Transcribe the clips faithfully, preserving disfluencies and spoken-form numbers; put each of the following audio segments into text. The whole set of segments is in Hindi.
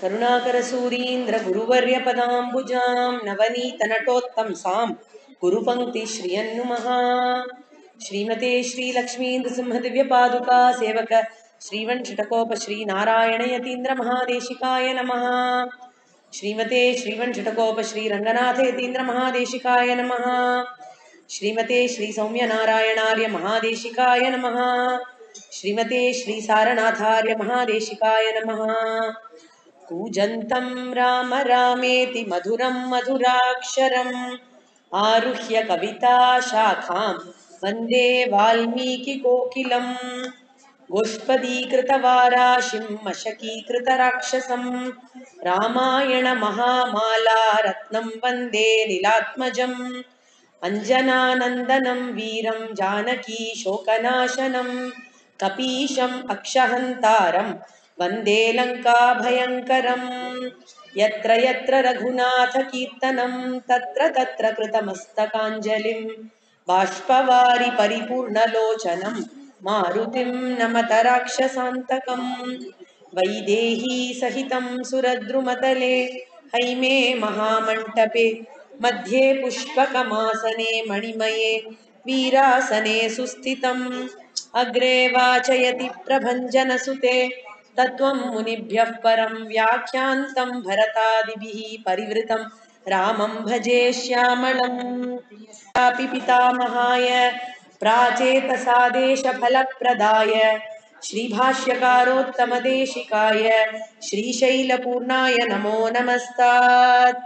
करुणाकरसूरीन्द्र गुरुवर्यपदाम्बुजां नवनीतनटोत्तम सां गुरुपंक्ति श्रियन्नु महा श्रीमते श्रीलक्ष्मीन्द्र सिंहदिव्यपादुका सेवक श्रीवंशटकोप श्रीनारायण यतीन्द्र महादेशिकाय नमः श्रीमते श्रीवंशटकोप श्रीरंगनाथ यतीन्द्र महादेशिकाय नमः श्रीमते श्रीसौम्यनारायणार्य महादेशिकाय नमः श्रीमते श्रीसारनाथार्य महादेशिकाय नमः कूजन्तं राम रामेति मधुरं मधुराक्षरम् आरुह्य कविता शाखां वन्दे वाल्मीकि कोकिलं गोष्पदीकृतवाराशिं मशकीकृतराक्षसं रामायण महामाला रत्नं वन्दे नीलात्मजम् अञ्जनानन्दनं वीरं जानकी शोकनाशनं कपीशं अक्षहन्तारं वन्दे लंका भयंकरं यत्र यत्र रघुनाथ कीर्तनं तत्र तत्र कृतमस्तकाञ्जलिं बाष्पवारि परिपूर्णलोचनं मारुतिं नमत राक्षसान्तकं वैदेही सहितं सुरद्रुमतले हैमे महामण्टपे मध्ये पुष्पकमासने मणिमये वीरासने सुस्थितं अग्रे वाचयति प्रभञ्जनसुते तत्त्वं मुनिभ्यः परं व्याख्यान्तं भरतादिभिः परिवृतं रामं भजे श्यामलं अपि पितामहाय प्राचेतसादेशफलप्रदाय श्रीभाष्यकारोत्तमदेशिकाय श्रीशैलपूर्णाय नमो नमस्तात्।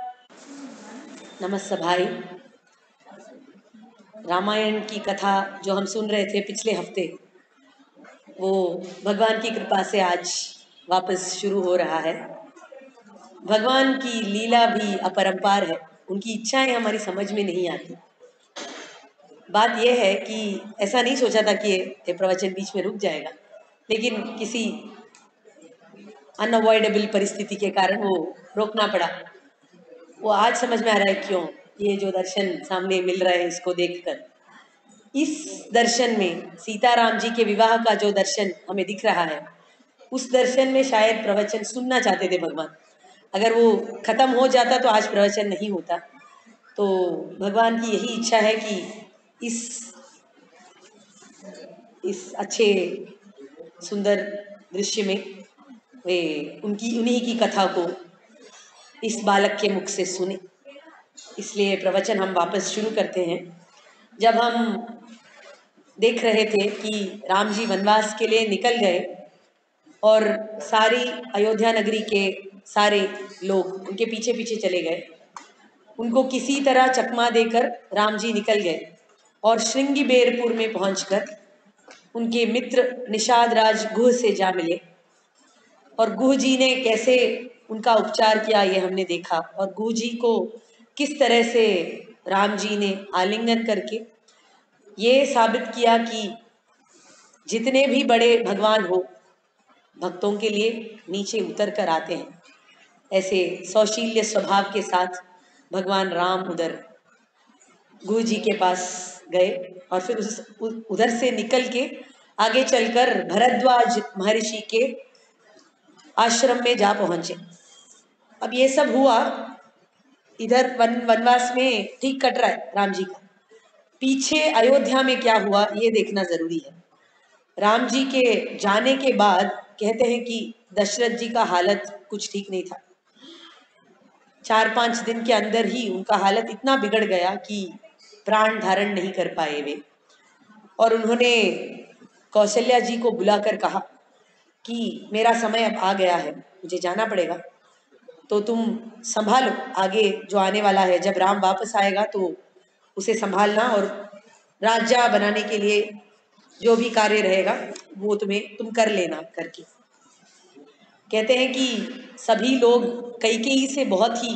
नमस्ते भाई, रामायण की कथा जो हम सुन रहे थे पिछले हफ्ते, वो भगवान की कृपा से आज वापस शुरू हो रहा है। भगवान की लीला भी अपरंपार है, उनकी इच्छाएं हमारी समझ में नहीं आती। बात यह है कि ऐसा नहीं सोचा था कि ये प्रवचन बीच में रुक जाएगा, लेकिन किसी अनअवॉइडेबल परिस्थिति के कारण वो रोकना पड़ा। वो आज समझ में आ रहा है क्यों। ये जो दर्शन सामने मिल रहा है इसको देखकर, इस दर्शन में सीताराम जी के विवाह का जो दर्शन हमें दिख रहा है, उस दर्शन में शायद प्रवचन सुनना चाहते थे भगवान। अगर वो खत्म हो जाता तो आज प्रवचन नहीं होता। तो भगवान की यही इच्छा है कि इस इस अच्छे सुंदर दृश्य में वे उनकी उन्हीं की कथा को इस बालक के मुख से सुने। इसलिए प्रवचन हम वापस शुरू करते हैं। जब हम देख रहे थे कि राम जी वनवास के लिए निकल गए और सारी अयोध्या नगरी के सारे लोग उनके पीछे पीछे चले गए, उनको किसी तरह चकमा देकर राम जी निकल गए और श्रृंगिबेरपुर में पहुंचकर उनके मित्र निषादराज गुह से जा मिले। और गुह जी ने कैसे उनका उपचार किया ये हमने देखा, और गुह जी को किस तरह से राम जी ने आलिंगन करके ये साबित किया कि जितने भी बड़े भगवान हो, भक्तों के लिए नीचे उतर कर आते हैं। ऐसे सौशील्य स्वभाव के साथ भगवान राम उधर गुरु जी के पास गए और फिर उस उधर से निकल के आगे चलकर भरद्वाज महर्षि के आश्रम में जा पहुंचे। अब ये सब हुआ, इधर वन वनवास में ठीक कट रहा है राम जी का। पीछे अयोध्या में क्या हुआ ये देखना जरूरी है। राम जी के जाने के बाद कहते हैं कि दशरथ जी का हालत कुछ ठीक नहीं था। चार पांच दिन के अंदर ही उनका हालत इतना बिगड़ गया कि प्राण धारण नहीं कर पाए वे। और उन्होंने कौशल्या जी को बुलाकर कहा कि मेरा समय अब आ गया है, मुझे जाना पड़ेगा, तो तुम संभालो आगे जो आने वाला है। जब राम वापस आएगा तो उसे संभालना और राज्य बनाने के लिए जो भी कार्य रहेगा वो तुम्हें तुम कर लेना करके। कहते हैं कि सभी लोग कैकेयी से बहुत ही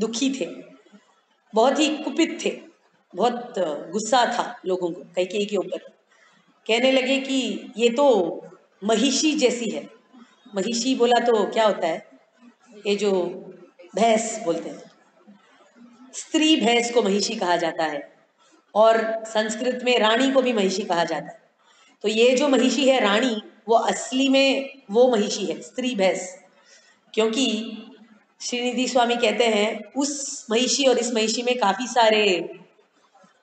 दुखी थे, बहुत ही कुपित थे, बहुत गुस्सा था लोगों को कैकेयी के ऊपर। कहने लगे कि ये तो महिषी जैसी है। महिषी बोला तो क्या होता है, ये जो भैंस बोलते हैं, स्त्री भैंस को महिषी कहा जाता है और संस्कृत में रानी को भी महिषी कहा जाता है। तो ये जो महिषी है रानी, वो असली में वो महिषी है, स्त्री भैंस। क्योंकि श्रीनिधि स्वामी कहते हैं उस महिषी और इस महिषी में काफ़ी सारे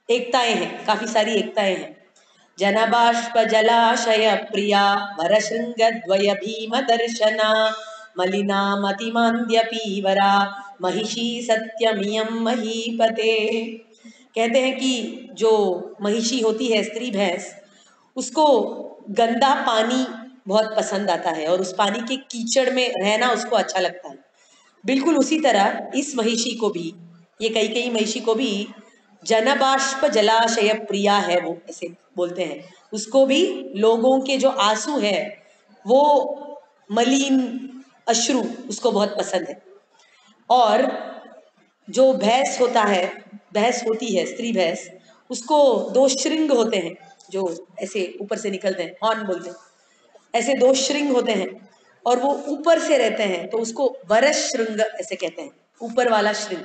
एकताएं हैं, काफ़ी सारी एकताएं हैं। जनबाष्प जलाशय प्रिया वर श्रृंगद्वय भीम दर्शना मलिना मतिमांद्य पीवरा महिषी सत्यमियम महीपते। कहते हैं कि जो महिषी होती है स्त्री भैंस, उसको गंदा पानी बहुत पसंद आता है और उस पानी के कीचड़ में रहना उसको अच्छा लगता है। बिल्कुल उसी तरह इस महिषी को भी, ये कई कई महिषी को भी जनबाष्प जलाशय प्रिया है, वो ऐसे बोलते हैं। उसको भी लोगों के जो आंसू है वो मलिन अश्रु उसको बहुत पसंद है। और जो भैंस होता है, भैंस होती है स्त्री भैंस, उसको दो श्रृंग होते हैं जो ऐसे ऊपर से निकलते हैं, हॉर्न बोलते हैं, ऐसे दो श्रृंग होते हैं और वो ऊपर से रहते हैं, तो उसको वरस श्रृंग ऐसे कहते हैं, ऊपर वाला श्रृंग।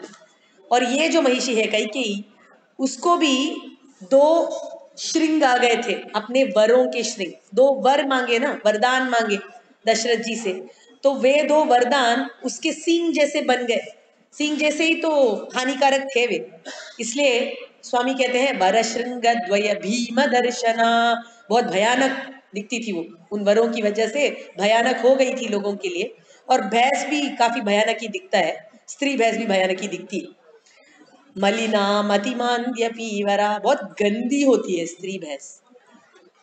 और ये जो महिषी है कैकेयी, उसको भी दो श्रृंग आ गए थे, अपने वरों के श्रृंग, दो वर मांगे ना, वरदान मांगे दशरथ जी से, तो वे दो वरदान उसके सींग जैसे बन गए, सींग जैसे ही तो हानिकारक थे वे, इसलिए स्वामी कहते हैं वरश्रृंग द्वय भीम दर्शना, बहुत भयानक दिखती थी वो, उन वरों की वजह से भयानक हो गई थी लोगों के लिए। और भैंस भी काफी भयानक ही दिखता है, स्त्री भैंस भी भयानक ही दिखती है। मलिना मतिमांद्य पीवरा, बहुत गंदी होती है स्त्री भैंस,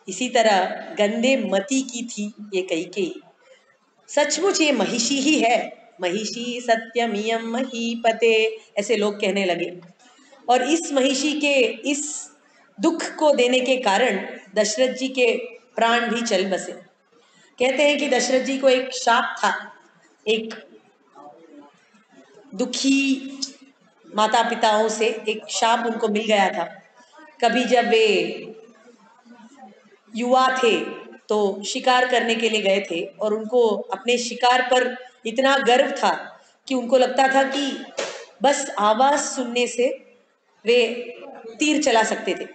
इसी तरह गंदे मति की थी ये कैकेयी। सचमुच ये महिषी ही है, महिषी सत्यमियम महीपते, ऐसे लोग कहने लगे। और इस महिषी के इस दुख को देने के कारण दशरथ जी के प्राण भी चल बसे। कहते हैं कि दशरथ जी को एक शाप था, एक दुखी माता पिताओं से एक शाप उनको मिल गया था। कभी जब वे युवा थे तो शिकार करने के लिए गए थे और उनको अपने शिकार पर इतना गर्व था कि उनको लगता था कि बस आवाज़ सुनने से वे तीर चला सकते थे,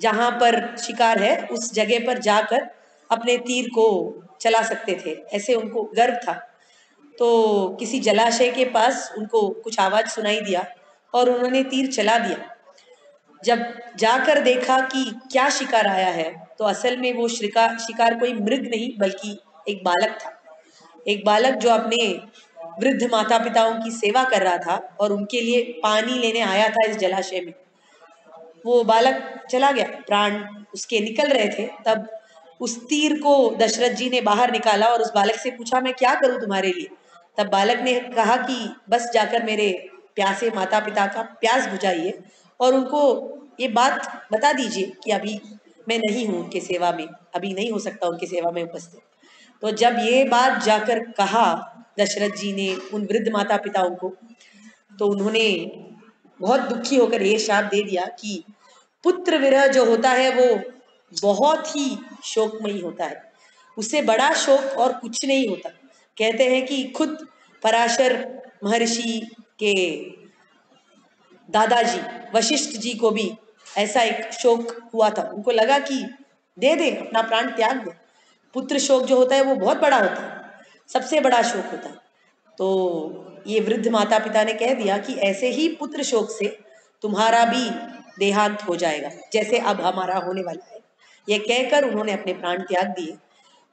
जहाँ पर शिकार है उस जगह पर जाकर अपने तीर को चला सकते थे, ऐसे उनको गर्व था। तो किसी जलाशय के पास उनको कुछ आवाज़ सुनाई दिया और उन्होंने तीर चला दिया। जब जाकर देखा कि क्या शिकार आया है, तो असल में वो शिकार शिकार कोई मृग नहीं बल्कि एक बालक था, एक बालक जो अपने वृद्ध माता पिताओं की सेवा कर रहा था और उनके लिए पानी लेने आया था इस जलाशय में। वो बालक चला गया, प्राण उसके निकल रहे थे, तब उस तीर को दशरथ जी ने बाहर निकाला और उस बालक से पूछा, मैं क्या करूं तुम्हारे लिए? तब बालक ने कहा कि बस जाकर मेरे प्यासे माता पिता का प्यास बुझाइए और उनको ये बात बता दीजिए कि अभी मैं नहीं हूँ उनके सेवा में, अभी नहीं हो सकता उनकी सेवा में उपस्थित। तो जब ये बात जाकर कहा दशरथ जी ने उन वृद्ध माता पिताओं को, तो उन्होंने बहुत दुखी होकर ये शाप दे दिया कि पुत्र विरह जो होता है वो बहुत ही शोकमयी होता है, उससे बड़ा शोक और कुछ नहीं होता। कहते हैं कि खुद पराशर महर्षि के दादाजी वशिष्ठ जी को भी ऐसा एक शोक हुआ था, उनको लगा कि दे दे अपना प्राण त्याग दे, पुत्र शोक जो होता है वो बहुत बड़ा होता है, सबसे बड़ा शोक होता है। तो ये वृद्ध माता पिता ने कह दिया कि ऐसे ही पुत्र शोक से तुम्हारा भी देहांत हो जाएगा, जैसे अब हमारा होने वाला है। ये कहकर उन्होंने अपने प्राण त्याग दिए।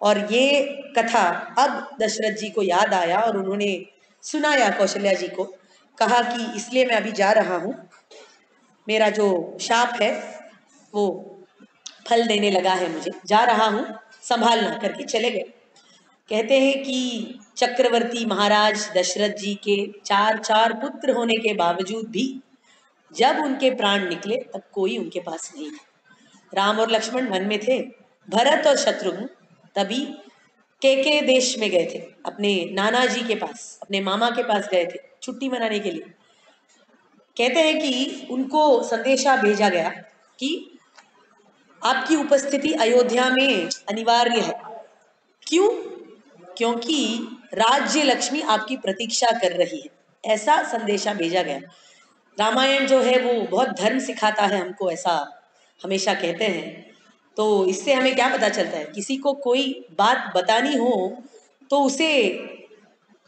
और ये कथा अब दशरथ जी को याद आया और उन्होंने सुनाया कौशल्या जी को, कहा कि इसलिए मैं अभी जा रहा हूँ, मेरा जो शाप है वो फल देने लगा है, मुझे जा रहा हूँ, संभालना, करके चले गए। कहते हैं कि चक्रवर्ती महाराज दशरथ जी के चार चार पुत्र होने के बावजूद भी जब उनके प्राण निकले तब कोई उनके पास नहीं था। राम और लक्ष्मण वन में थे, भरत और शत्रुघ्न तभी केके देश में गए थे, अपने नाना जी के पास, अपने मामा के पास गए थे छुट्टी मनाने के लिए। कहते हैं कि उनको संदेशा भेजा गया कि आपकी उपस्थिति अयोध्या में अनिवार्य है। क्यों? क्योंकि राज्य लक्ष्मी आपकी प्रतीक्षा कर रही है, ऐसा संदेशा भेजा गया। रामायण जो है वो बहुत धर्म सिखाता है हमको, ऐसा हमेशा कहते हैं। तो इससे हमें क्या पता चलता है? किसी को कोई बात बतानी हो तो उसे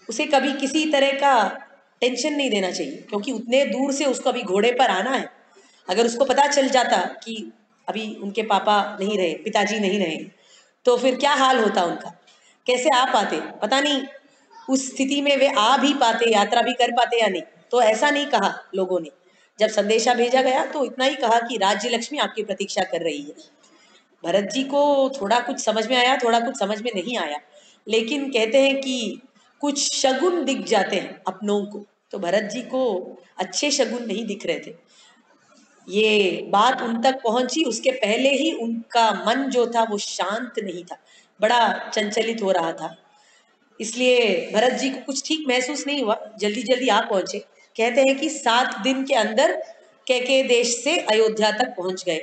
उसे कभी किसी तरह का टेंशन नहीं देना चाहिए, क्योंकि उतने दूर से उसको अभी घोड़े पर आना है। अगर उसको पता चल जाता कि अभी उनके पापा नहीं रहे, पिताजी नहीं रहे, तो फिर क्या हाल होता उनका, कैसे आ पाते, पता नहीं उस स्थिति में वे आ भी पाते, यात्रा भी कर पाते या नहीं। तो ऐसा नहीं कहा लोगों ने, जब संदेशा भेजा गया तो इतना ही कहा कि राज्य लक्ष्मी आपकी प्रतीक्षा कर रही है। भरत जी को थोड़ा कुछ समझ में आया, थोड़ा कुछ समझ में नहीं आया, लेकिन कहते हैं कि कुछ शगुन दिख जाते हैं अपनों को, तो भरत जी को अच्छे शगुन नहीं दिख रहे थे। ये बात उन तक पहुंची उसके पहले ही उनका मन जो था वो शांत नहीं था, बड़ा चंचलित हो रहा था, इसलिए भरत जी को कुछ ठीक महसूस नहीं हुआ। जल्दी जल्दी आ पहुंचे, कहते हैं कि सात दिन के अंदर कैके देश से अयोध्या तक पहुंच गए,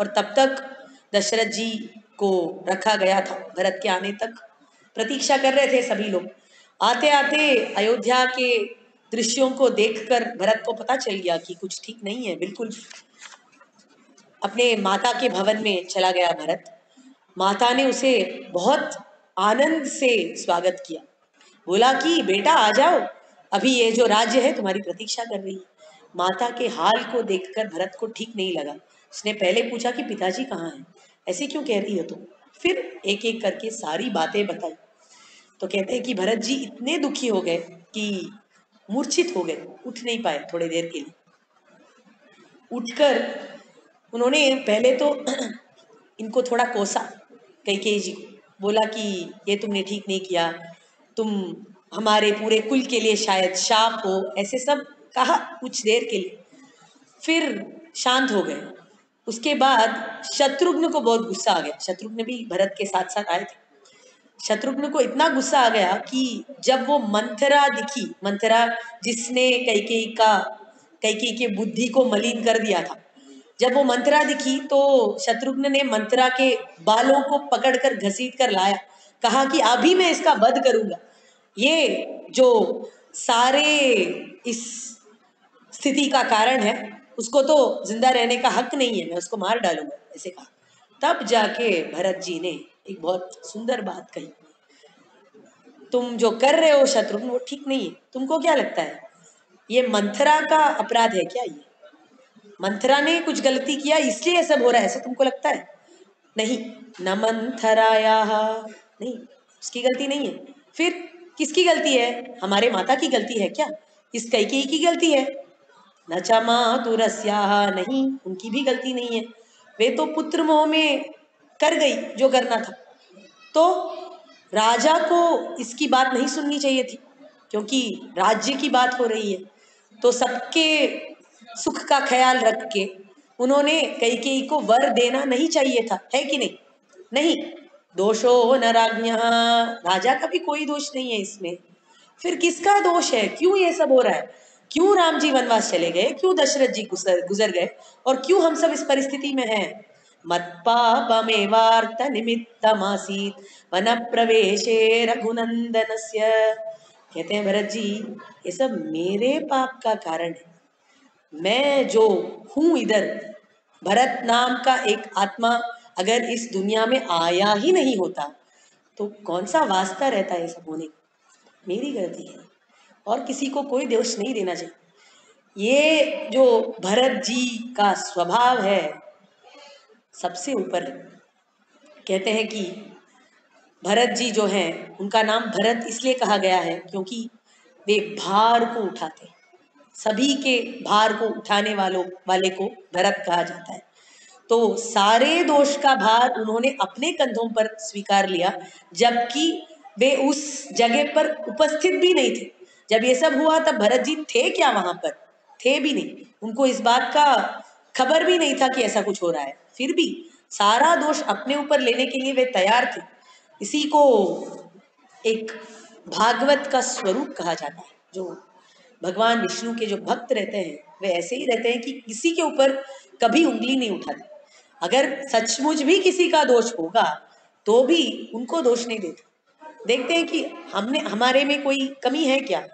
और तब तक दशरथ जी को रखा गया था। भरत के आने तक प्रतीक्षा कर रहे थे सभी लोग। आते आते अयोध्या के दृश्यों को देखकर भरत को पता चल गया कि कुछ ठीक नहीं है बिल्कुल। अपने माता के भवन में चला गया भरत। माता ने उसे बहुत आनंद से स्वागत किया, बोला कि बेटा आ जाओ, अभी ये जो राज्य है तुम्हारी प्रतीक्षा कर रही है। माता के हाल को देखकर भरत को ठीक नहीं लगा। उसने पहले पूछा कि पिताजी कहाँ हैं, ऐसे क्यों कह रही हो तुम, फिर एक एक करके सारी बातें बताई। तो कहते हैं कि भरत जी इतने दुखी हो गए कि मूर्छित हो गए, उठ नहीं पाए थोड़ी देर के लिए। उठकर उन्होंने पहले तो इनको थोड़ा कोसा, कैकेयी जी को बोला कि ये तुमने ठीक नहीं किया, तुम हमारे पूरे कुल के लिए शायद शाप हो, ऐसे सब कहा कुछ देर के लिए, फिर शांत हो गए। उसके बाद शत्रुघ्न को बहुत गुस्सा आ गया। शत्रुघ्न भी भरत के साथ साथ आए थे। शत्रुघ्न को इतना गुस्सा आ गया कि जब वो मंथरा दिखी, मंथरा जिसने कैकेयी का कैकेयी के बुद्धि को मलिन कर दिया था, जब वो मंथरा दिखी तो शत्रुघ्न ने मंथरा के बालों को पकड़कर घसीट कर लाया, कहा कि अभी मैं इसका वध करूंगा। ये जो सारे इस स्थिति का कारण है, उसको तो जिंदा रहने का हक नहीं है, मैं उसको मार डालूंगा, ऐसे कहा। तब जाके भरत जी ने एक बहुत सुंदर बात कही, तुम जो कर रहे हो शत्रुघ्न वो ठीक नहीं है। तुमको क्या लगता है ये मंथरा का अपराध है क्या, ये मंथरा ने कुछ गलती किया इसलिए ये सब हो रहा है, ऐसा तुमको लगता है? नहीं, न मंथराया, नहीं उसकी गलती नहीं है। फिर किसकी गलती है? हमारे माता की गलती है क्या? इस कैकेयी की गलती है? न च मातुरस्याः, नहीं उनकी भी गलती नहीं है, वे तो पुत्र मोह में कर गई जो करना था। तो राजा को इसकी बात नहीं सुननी चाहिए थी, क्योंकि राज्य की बात हो रही है, तो सबके सुख का ख्याल रख के उन्होंने कैकेयी को वर देना नहीं चाहिए था, है कि नहीं? नहीं, दोषो न राज्ञः, राजा का भी कोई दोष नहीं है इसमें। फिर किसका दोष है? क्यों ये सब हो रहा है? क्यों राम जी वनवास चले गए, क्यों दशरथ जी गुजर गुजर गए, और क्यों हम सब इस परिस्थिति में हैं? मत्पापमेवार्थ निमित्तमासीत् वनप्रवेशे रघुनंदनस्य। कहते हैं भरत जी ये सब मेरे पाप का कारण है। मैं जो हूँ इधर, भरत नाम का एक आत्मा अगर इस दुनिया में आया ही नहीं होता तो कौन सा वास्ता रहता है ये सब होने का? मेरी गलती है, और किसी को कोई दोष नहीं देना चाहिए। ये जो भरत जी का स्वभाव है सबसे ऊपर। कहते हैं कि भरत जी जो हैं, उनका नाम भरत इसलिए कहा गया है क्योंकि वे भार को उठाते हैं, सभी के भार को उठाने वालों वाले को भरत कहा जाता है। तो सारे दोष का भार उन्होंने अपने कंधों पर स्वीकार लिया, जबकि वे उस जगह पर उपस्थित भी नहीं थे। जब ये सब हुआ तब भरत जी थे क्या वहां पर? थे भी नहीं, उनको इस बात का खबर भी नहीं था कि ऐसा कुछ हो रहा है। फिर भी सारा दोष अपने ऊपर लेने के लिए वे तैयार थे। इसी को एक भागवत का स्वरूप कहा जाता है। जो भगवान विष्णु के जो भक्त रहते हैं वे ऐसे ही रहते हैं कि किसी के ऊपर कभी उंगली नहीं उठाते। अगर सचमुच भी किसी का दोष होगा तो भी उनको दोष नहीं देते, देखते हैं कि हमने हमारे में कोई कमी है क्या,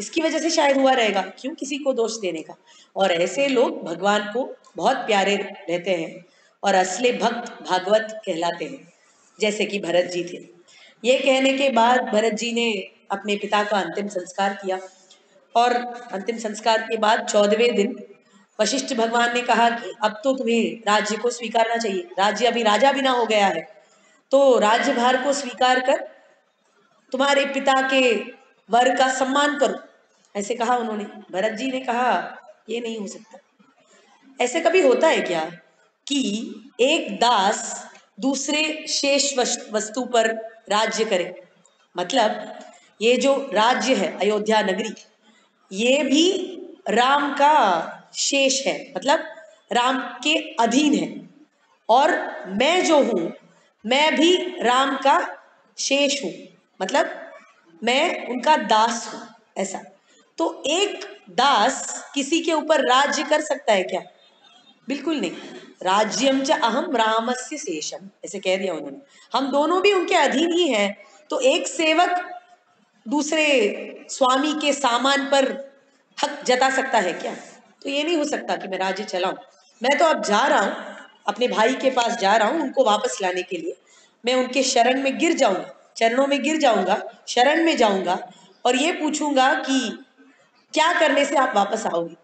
इसकी वजह से शायद हुआ रहेगा, क्यों किसी को दोष देने का। और ऐसे लोग भगवान को बहुत प्यारे रहते हैं और असली भक्त भागवत कहलाते हैं, जैसे कि भरत जी थे। ये कहने के बाद भरत जी ने अपने पिता का अंतिम संस्कार किया और अंतिम संस्कार के बाद चौदहवें दिन वशिष्ठ भगवान ने कहा कि अब तो तुम्हें राज्य को स्वीकारना चाहिए। राज्य अभी राजा बिना हो गया है, तो राज्यभार को स्वीकार कर तुम्हारे पिता के वर का सम्मान करो, ऐसे कहा उन्होंने। भरत जी ने कहा ये नहीं हो सकता, ऐसे कभी होता है क्या कि एक दास दूसरे शेष वस्तु पर राज्य करे? मतलब ये जो राज्य है अयोध्या नगरी, ये भी राम का शेष है, मतलब राम के अधीन है, और मैं जो हूं मैं भी राम का शेष हूं, मतलब मैं उनका दास हूं, ऐसा। तो एक दास किसी के ऊपर राज्य कर सकता है क्या? बिल्कुल नहीं। राज्यम च अहम रामस्य शेषम, ऐसे कह दिया उन्होंने, हम दोनों भी उनके अधीन ही हैं। तो एक सेवक दूसरे स्वामी के सामान पर हक जता सकता है क्या? तो ये नहीं हो सकता कि मैं राज्य चलाऊं। मैं तो अब जा रहा हूँ, अपने भाई के पास जा रहा हूँ उनको वापस लाने के लिए, मैं उनके शरण में गिर जाऊँगा, चरणों में गिर जाऊँगा, शरण में जाऊँगा और ये पूछूंगा कि क्या करने से आप वापस आओगे,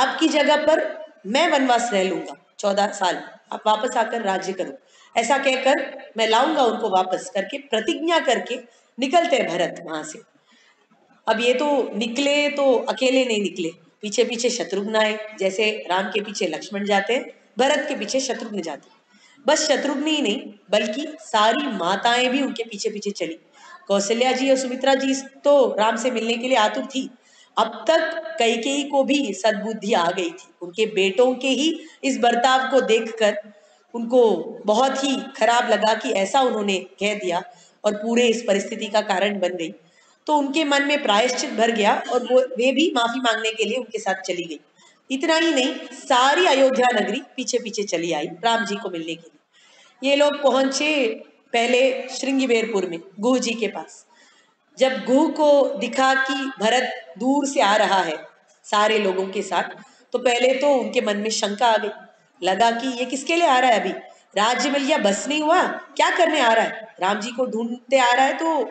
आपकी जगह पर मैं वनवास रह लूँगा चौदह साल, आप वापस आकर राज्य करो, ऐसा कहकर मैं लाऊंगा उनको वापस, करके प्रतिज्ञा करके निकलते भरत वहां से। अब ये तो निकले तो अकेले नहीं निकले, पीछे पीछे शत्रुघ्न आए। जैसे राम के पीछे लक्ष्मण जाते, भरत के पीछे शत्रुघ्न जाते। बस शत्रुघ्न ही नहीं बल्कि सारी माताएं भी उनके पीछे पीछे चली। कौशल्या जी और सुमित्रा जी तो राम से मिलने के लिए आतुर थी। अब तक कैकेयी को भी सद्बुद्धि आ गई थी, उनके बेटों के ही इस बर्ताव को देखकर उनको बहुत ही खराब लगा कि ऐसा उन्होंने कह दिया और पूरे इस परिस्थिति का कारण बन गई। तो उनके मन में प्रायश्चित भर गया और वो वे भी माफी मांगने के लिए उनके साथ चली गई। इतना ही नहीं, सारी अयोध्या नगरी पीछे पीछे चली आई राम जी को मिलने के लिए। ये लोग पहुंचे पहले श्रृंगिवेरपुर में गुह जी के पास। जब गुह को दिखा कि भरत दूर से आ रहा है सारे लोगों के साथ, तो पहले तो उनके मन में शंका आ गई, लगा कि ये किसके लिए आ रहा है, अभी राज्य मिल गया बस नहीं हुआ, क्या करने आ रहा है, राम जी को ढूंढते आ रहा है, तो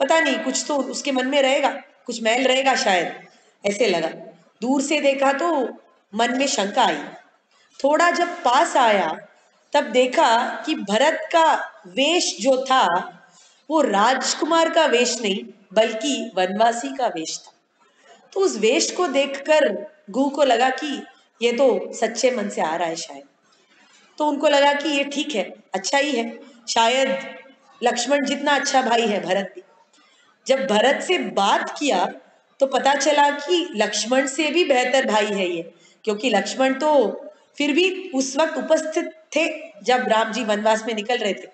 पता नहीं कुछ तो उसके मन में रहेगा, कुछ मैल रहेगा शायद, ऐसे लगा। दूर से देखा तो मन में शंका आई। थोड़ा जब पास आया तब देखा कि भरत का वेश जो था वो राजकुमार का वेश नहीं बल्कि वनवासी का वेश था। तो उस वेश को देखकर गुह को लगा कि ये तो सच्चे मन से आ रहा है शायद। तो उनको लगा कि ये ठीक है, अच्छा ही है, शायद लक्ष्मण जितना अच्छा भाई है भरत भी। जब भरत से बात किया तो पता चला कि लक्ष्मण से भी बेहतर भाई है ये, क्योंकि लक्ष्मण तो फिर भी उस वक्त उपस्थित थे जब राम जी वनवास में निकल रहे थे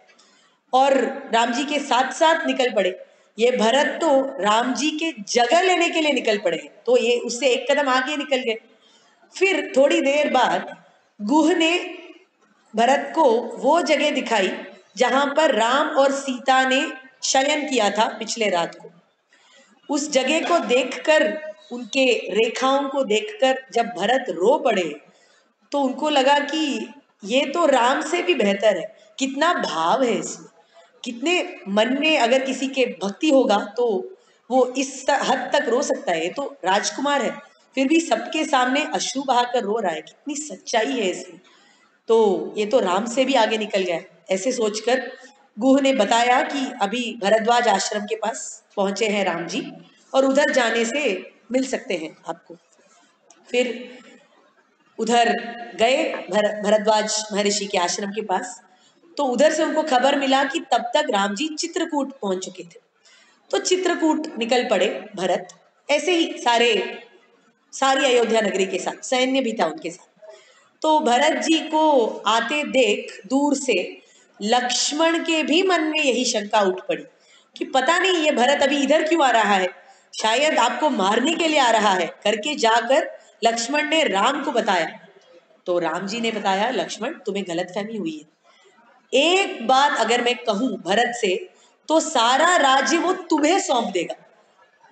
और राम जी के साथ साथ निकल पड़े। ये भरत तो राम जी के जगह लेने के लिए निकल पड़े, तो ये उससे एक कदम आगे निकल गए। फिर थोड़ी देर बाद गुह ने भरत को वो जगह दिखाई जहां पर राम और सीता ने शयन किया था पिछले रात को। उस जगह को देखकर, उनके रेखाओं को देखकर जब भरत रो पड़े तो उनको लगा कि ये तो राम से भी बेहतर है। कितना भाव है इसमें, कितने मन में अगर किसी के भक्ति होगा तो वो इस हद तक रो सकता है। तो राजकुमार है फिर भी सबके सामने अश्रु बहाकर रो रहा है, कितनी सच्चाई है इसमें, तो ये तो राम से भी आगे निकल गया। ऐसे सोचकर गुह ने बताया कि अभी भरद्वाज आश्रम के पास पहुंचे हैं राम जी और उधर जाने से मिल सकते हैं आपको। फिर उधर गए भर, भरद्वाज महर्षि के आश्रम के पास, तो उधर से उनको खबर मिला कि तब तक राम जी चित्रकूट पहुंच चुके थे। तो चित्रकूट निकल पड़े भरत, ऐसे ही सारे सारी अयोध्या नगरी के साथ, सैन्य भी था उनके साथ। तो भरत जी को आते देख दूर से लक्ष्मण के भी मन में यही शंका उठ पड़ी कि पता नहीं ये भरत अभी इधर क्यों आ रहा है, शायद आपको मारने के लिए आ रहा है, करके जाकर लक्ष्मण ने राम को बताया। तो राम जी ने बताया, लक्ष्मण तुम्हें गलतफहमी हुई है, एक बात अगर मैं कहूं भरत से तो सारा राज्य वो तुम्हें सौंप देगा।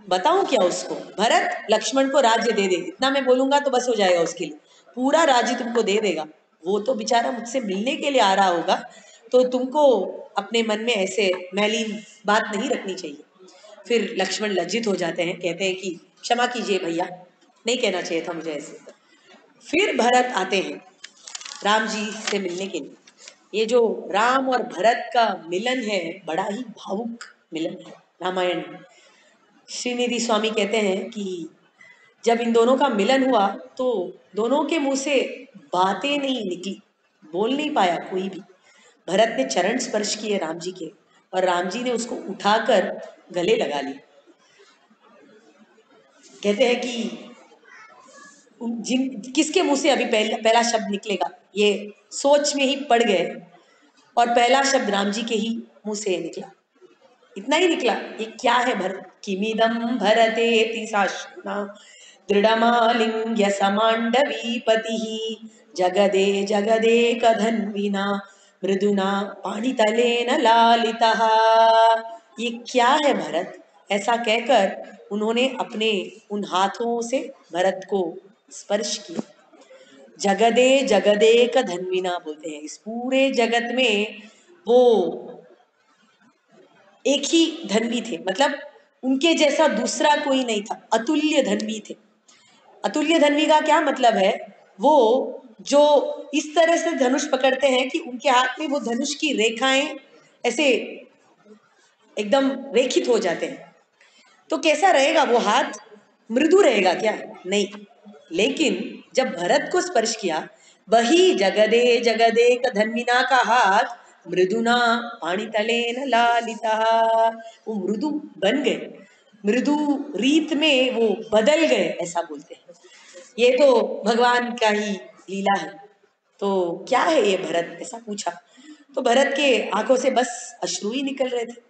बताऊं क्या उसको, भरत लक्ष्मण को राज्य दे देगा, इतना मैं बोलूंगा तो बस हो जाएगा उसके लिए, पूरा राज्य तुमको दे देगा। वो तो बेचारा मुझसे मिलने के लिए आ रहा होगा, तो तुमको अपने मन में ऐसे मैलीन बात नहीं रखनी चाहिए। फिर लक्ष्मण लज्जित हो जाते हैं, कहते हैं कि क्षमा कीजिए भैया, नहीं कहना चाहिए था मुझे ऐसे। फिर भरत आते हैं राम जी से मिलने के लिए। ये जो राम और भरत का मिलन है बड़ा ही भावुक मिलन है रामायण में। श्रीनिधि स्वामी कहते हैं कि जब इन दोनों का मिलन हुआ तो दोनों के मुंह से बातें नहीं निकली, बोल नहीं पाया कोई भी। भरत ने चरण स्पर्श किए राम जी के और राम जी ने उसको उठाकर गले लगा लिए। कहते हैं कि जिन किसके मुंह से अभी पहला पहला शब्द निकलेगा, ये सोच में ही पड़ गए और पहला शब्द राम जी के ही मुंह से निकला। इतना ही निकला, ये क्या है भरत? किमिदम भरतेति साश्रुणा दृढ़मालिंग्य समांडवीपति जगदे जगदे कधन्विना मृदुना पाणितलेन लालितः। ये क्या है भरत? ऐसा कहकर उन्होंने अपने उन हाथों से भरत को स्पर्श किया। जगदे जगदे का धन्विना बोलते हैं, इस पूरे जगत में वो एक ही धन्वी थे, मतलब उनके जैसा दूसरा कोई नहीं था, अतुल्य धन्वी थे। अतुल्य धन्वी का क्या मतलब है? वो जो इस तरह से धनुष पकड़ते हैं कि उनके हाथ में वो धनुष की रेखाएं ऐसे एकदम रेखित हो जाते हैं, तो कैसा रहेगा वो हाथ? मृदु रहेगा क्या? नहीं। लेकिन जब भरत को स्पर्श किया, वही जगदे जगदे का धन्विना का हाथ मृदुना पाणितलेन लालिता, वो मृदु बन गए, मृदु रीत में वो बदल गए, ऐसा बोलते हैं। ये तो भगवान का ही लीला है। तो क्या है ये भरत, ऐसा पूछा तो भरत के आंखों से बस अश्रु ही निकल रहे थे।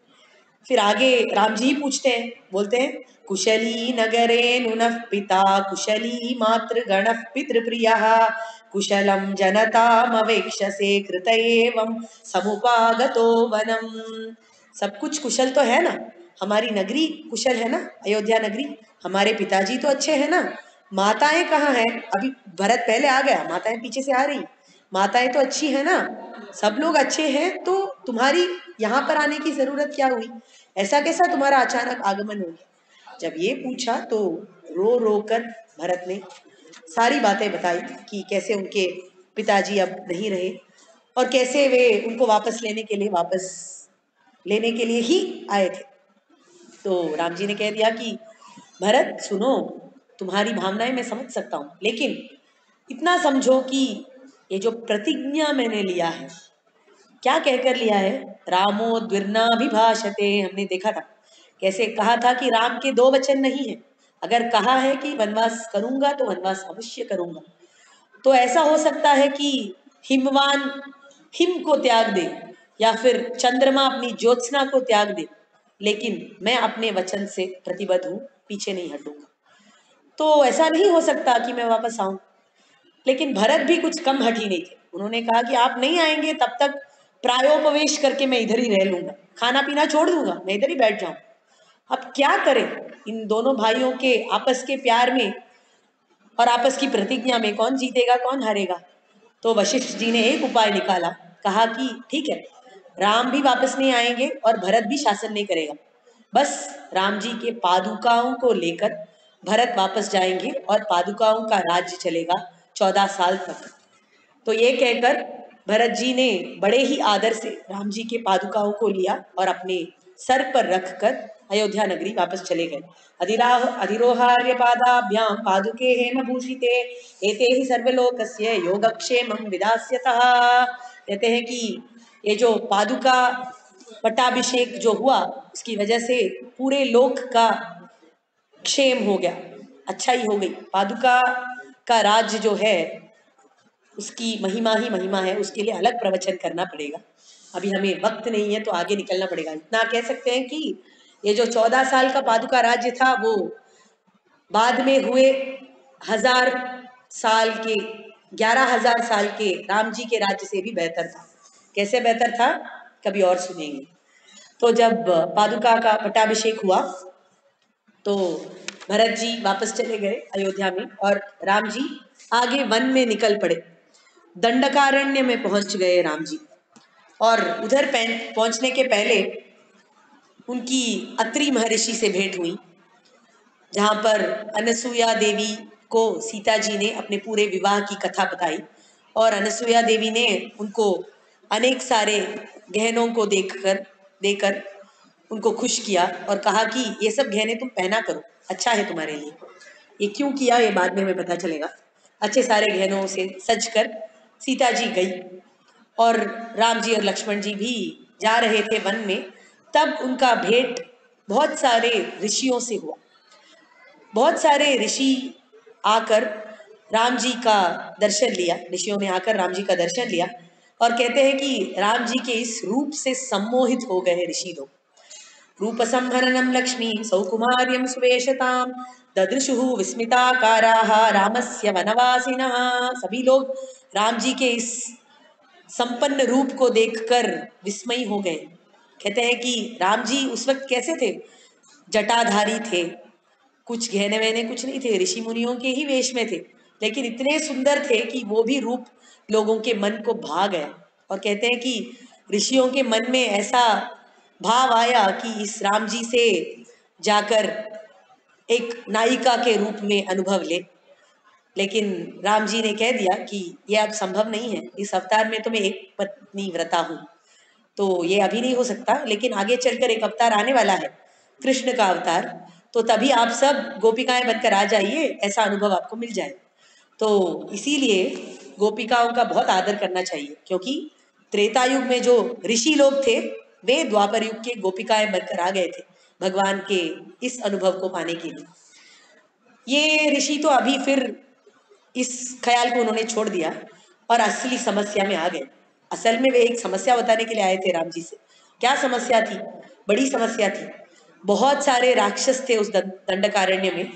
फिर आगे राम जी पूछते हैं, बोलते हैं कुशली नगरे नुनः पिता कुशली मातृगणः पितृप्रियः कुशलम जनतामवेक्षसे कृत एवं समुपागतो वनम। सब कुछ कुशल तो है ना, हमारी नगरी कुशल है ना, अयोध्या नगरी, हमारे पिताजी तो अच्छे हैं ना, माताएं कहाँ हैं? अभी भरत पहले आ गया, माताएं पीछे से आ रही, माताएं तो अच्छी है ना, सब लोग अच्छे हैं, तो तुम्हारी यहाँ पर आने की जरूरत क्या हुई? ऐसा कैसा तुम्हारा अचानक आगमन हो गया? जब ये पूछा तो रो रो कर भरत ने सारी बातें बताई कि कैसे उनके पिताजी अब नहीं रहे और कैसे वे उनको वापस लेने के लिए वापस लेने के लिए ही आए थे। तो राम जी ने कह दिया कि भरत सुनो, तुम्हारी भावनाएं मैं समझ सकता हूँ, लेकिन इतना समझो कि ये जो प्रतिज्ञा मैंने लिया है, क्या कहकर लिया है? रामो द्विर्नाभिभाषते, हमने देखा था कैसे कहा था कि राम के दो वचन नहीं है, अगर कहा है कि वनवास करूंगा तो वनवास अवश्य करूंगा। तो ऐसा हो सकता है कि हिमवान हिम को त्याग दे या फिर चंद्रमा अपनी ज्योत्सना को त्याग दे, लेकिन मैं अपने वचन से प्रतिबद्ध हूँ, पीछे नहीं हटूंगा। तो ऐसा नहीं हो सकता कि मैं वापस आऊं। लेकिन भरत भी कुछ कम हटी नहीं थे, उन्होंने कहा कि आप नहीं आएंगे तब तक प्रायोपवेश करके मैं इधर ही रह लूंगा, खाना पीना छोड़ दूंगा, मैं इधर ही बैठ जाऊं। अब क्या करें इन दोनों भाइयों के आपस के प्यार में और आपस की प्रतिज्ञा में, कौन जीतेगा कौन हारेगा? तो वशिष्ठ जी ने एक उपाय निकाला, कहा कि ठीक है, राम भी वापस नहीं आएंगे और भरत भी शासन नहीं करेगा, बस राम जी के पादुकाओं को लेकर भरत वापस जाएंगे और पादुकाओं का राज्य चलेगा चौदह साल तक। तो ये कहकर भरत जी ने बड़े ही आदर से राम जी के पादुकाओं को लिया और अपने सर पर रखकर अयोध्या नगरी वापस चले गए। अधिराह अधिरोहार्य पादाभ्याम पादुके हेमभूषिते एते हि सर्वलोकस्य योगक्षेमं विदास्यतः। कहते हैं कि ये जो पादुका पट्टाभिषेक जो हुआ, उसकी वजह से पूरे लोक का क्षेम हो गया, अच्छाई हो गई। पादुका का राज्य जो है उसकी महिमा ही महिमा है, उसके लिए अलग प्रवचन करना पड़ेगा, अभी हमें वक्त नहीं है तो आगे निकलना पड़ेगा। इतना कह सकते हैं कि ये जो चौदह साल का पादुका राज्य था वो बाद में हुए हजार साल के ग्यारह हजार साल के राम जी के राज्य से भी बेहतर था। कैसे बेहतर था कभी और सुनेंगे। तो जब पादुका का पट्टाभिषेक हुआ तो भरत जी वापस चले गए अयोध्या में और राम जी आगे वन में निकल पड़े। दंडकारण्य में पहुंच गए राम जी और उधर पहुंचने के पहले उनकी अत्रि महर्षि से भेंट हुई, जहाँ पर अनसुया देवी को सीता जी ने अपने पूरे विवाह की कथा बताई और अनसुया देवी ने उनको अनेक सारे गहनों को देखकर देकर उनको खुश किया और कहा कि ये सब गहने तुम पहना करो, अच्छा है तुम्हारे लिए। ये क्यों किया ये बाद में हमें पता चलेगा। अच्छे सारे गहनों से सज कर सीता जी गई और राम जी और लक्ष्मण जी भी जा रहे थे वन में, तब उनका भेंट बहुत सारे ऋषियों से हुआ। बहुत सारे ऋषि आकर राम जी का दर्शन लिया, ऋषियों ने आकर राम जी का दर्शन लिया और कहते हैं कि राम जी के इस रूप से सम्मोहित हो गए ऋषि लोग। रूप संभरणम लक्ष्मी सौकुमार्यम सुवेशताम ददृशु विस्मिताकाराः रामस्य वनवासिनः। सभी लोग राम जी के इस संपन्न रूप को देखकर विस्मयी हो गए। कहते हैं कि राम जी उस वक्त कैसे थे, जटाधारी थे, कुछ गहने वहने कुछ नहीं थे, ऋषि मुनियों के ही वेश में थे, लेकिन इतने सुंदर थे कि वो भी रूप लोगों के मन को भा गया। और कहते हैं कि ऋषियों के मन में ऐसा भाव आया कि इस राम जी से जाकर एक नायिका के रूप में अनुभव ले, लेकिन राम जी ने कह दिया कि यह अब संभव नहीं है, इस अवतार में तो मैं एक पत्नी व्रता हूँ, तो ये अभी नहीं हो सकता, लेकिन आगे चलकर एक अवतार आने वाला है कृष्ण का अवतार, तो तभी आप सब गोपिकाएं बनकर आ जाइए, ऐसा अनुभव आपको मिल जाए। तो इसीलिए गोपिकाओं का बहुत आदर करना चाहिए, क्योंकि त्रेता युग में जो ऋषि लोग थे वे द्वापर युग के गोपिकाएं बनकर आ गए थे भगवान के इस अनुभव को पाने के लिए। ये ऋषि तो अभी फिर इस ख्याल को उन्होंने छोड़ दिया और असली समस्या में आ गए। असल में वे एक समस्या बताने के लिए आए थे राम जी से। क्या समस्या थी? बड़ी समस्या थी। बहुत सारे राक्षस थे उस दंडकारण्य में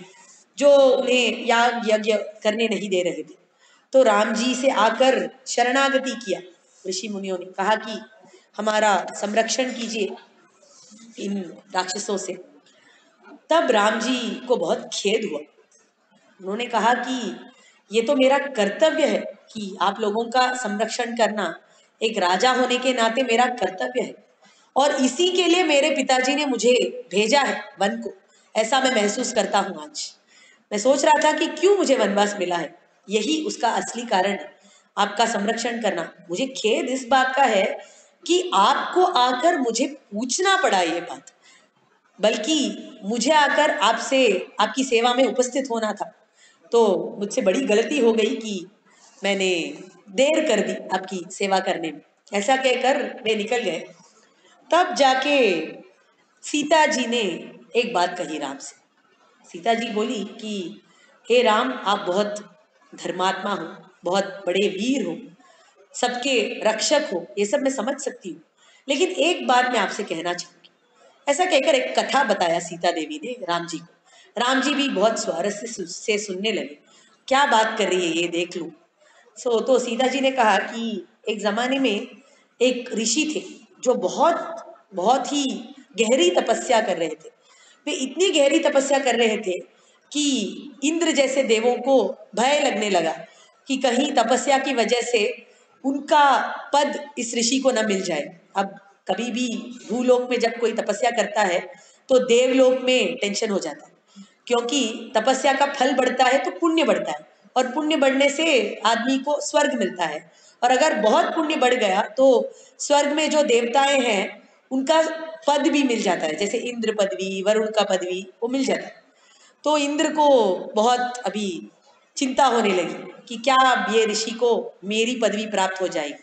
जो उन्हें याग यज्ञ करने नहीं दे रहे थे, तो राम जी से आकर शरणागति किया ऋषि मुनियों ने, कहा कि हमारा संरक्षण कीजिए इन राक्षसों से। तब राम जी को बहुत खेद हुआ। उन्होंने कहा कि ये तो मेरा कर्तव्य है कि आप लोगों का संरक्षण करना, एक राजा होने के नाते मेरा कर्तव्य है, और इसी के लिए मेरे पिताजी ने मुझे भेजा है वन को, ऐसा मैं महसूस करता हूँ। आज मैं सोच रहा था कि क्यों मुझे वनवास मिला है, यही उसका असली कारण है, आपका संरक्षण करना। मुझे खेद इस बात का है कि आपको आकर मुझे पूछना पड़ा ये बात, बल्कि मुझे आकर आपसे आपकी सेवा में उपस्थित होना था, तो मुझसे बड़ी गलती हो गई कि मैंने देर कर दी आपकी सेवा करने में। ऐसा कहकर वे निकल गए। तब जाके सीता जी ने एक बात कही राम से। सीता जी बोली कि हे राम, आप बहुत धर्मात्मा हो, बहुत बड़े वीर हो, सबके रक्षक हो, ये सब मैं समझ सकती हूँ, लेकिन एक बात मैं आपसे कहना चाहूँगी। ऐसा कहकर एक कथा बताया सीता देवी ने राम जी को। राम जी भी बहुत स्वारस्य से सुनने लगे, क्या बात कर रही है ये देख लूँ। सो तो सीता जी ने कहा कि एक ज़माने में एक ऋषि थे जो बहुत बहुत ही गहरी तपस्या कर रहे थे। वे इतनी गहरी तपस्या कर रहे थे कि इंद्र जैसे देवों को भय लगने लगा कि कहीं तपस्या की वजह से उनका पद इस ऋषि को न मिल जाए। अब कभी भी भूलोक में जब कोई तपस्या करता है तो देवलोक में टेंशन हो जाता है, क्योंकि तपस्या का फल बढ़ता है तो पुण्य बढ़ता है, और पुण्य बढ़ने से आदमी को स्वर्ग मिलता है, और अगर बहुत पुण्य बढ़ गया तो स्वर्ग में जो देवताएं हैं उनका पद भी मिल जाता है, जैसे इंद्र पदवी, वरुण का पदवी, वो मिल जाता है। तो इंद्र को बहुत अभी चिंता होने लगी कि क्या अब ये ऋषि को मेरी पदवी प्राप्त हो जाएगी,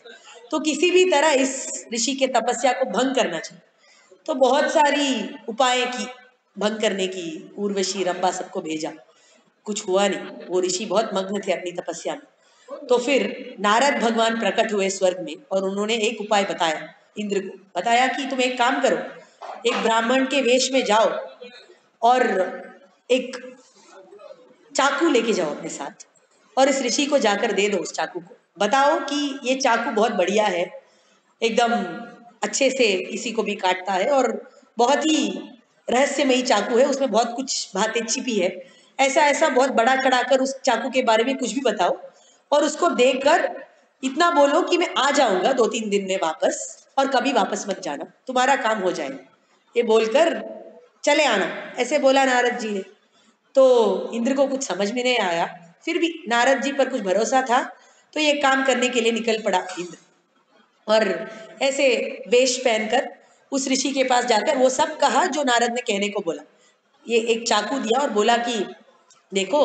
तो किसी भी तरह इस ऋषि के तपस्या को भंग करना चाहिए। तो बहुत सारी उपाय की भंग करने की उर्वशी रंभा सबको भेजा, कुछ हुआ नहीं, वो ऋषि बहुत मग्न थे अपनी तपस्या में। तो फिर नारद भगवान प्रकट हुए स्वर्ग में और उन्होंने एक उपाय बताया इंद्र को, बताया कि तुम एक काम करो, एक ब्राह्मण के वेश में जाओ और एक चाकू लेके जाओ अपने साथ और इस ऋषि को जाकर दे दो उस चाकू को, बताओ कि ये चाकू बहुत बढ़िया है, एकदम अच्छे से इसी को भी काटता है और बहुत ही रहस्यमयी चाकू है, उसमें बहुत कुछ बातें छिपी है, ऐसा ऐसा बहुत बड़ा कड़ाकर उस चाकू के बारे में कुछ भी बताओ और उसको देखकर इतना बोलो कि मैं आ जाऊंगा दो तीन दिन में वापस और कभी वापस मत जाना, तुम्हारा काम हो जाएगा। ये बोलकर चले आना, ऐसे बोला नारद जी ने। तो इंद्र को कुछ समझ में नहीं आया, फिर भी नारद जी पर कुछ भरोसा था तो ये काम करने के लिए निकल पड़ा इंद्र। और ऐसे वेश पहनकर उस ऋषि के पास जाकर वो सब कहा जो नारद ने कहने को बोला। ये एक चाकू दिया और बोला कि देखो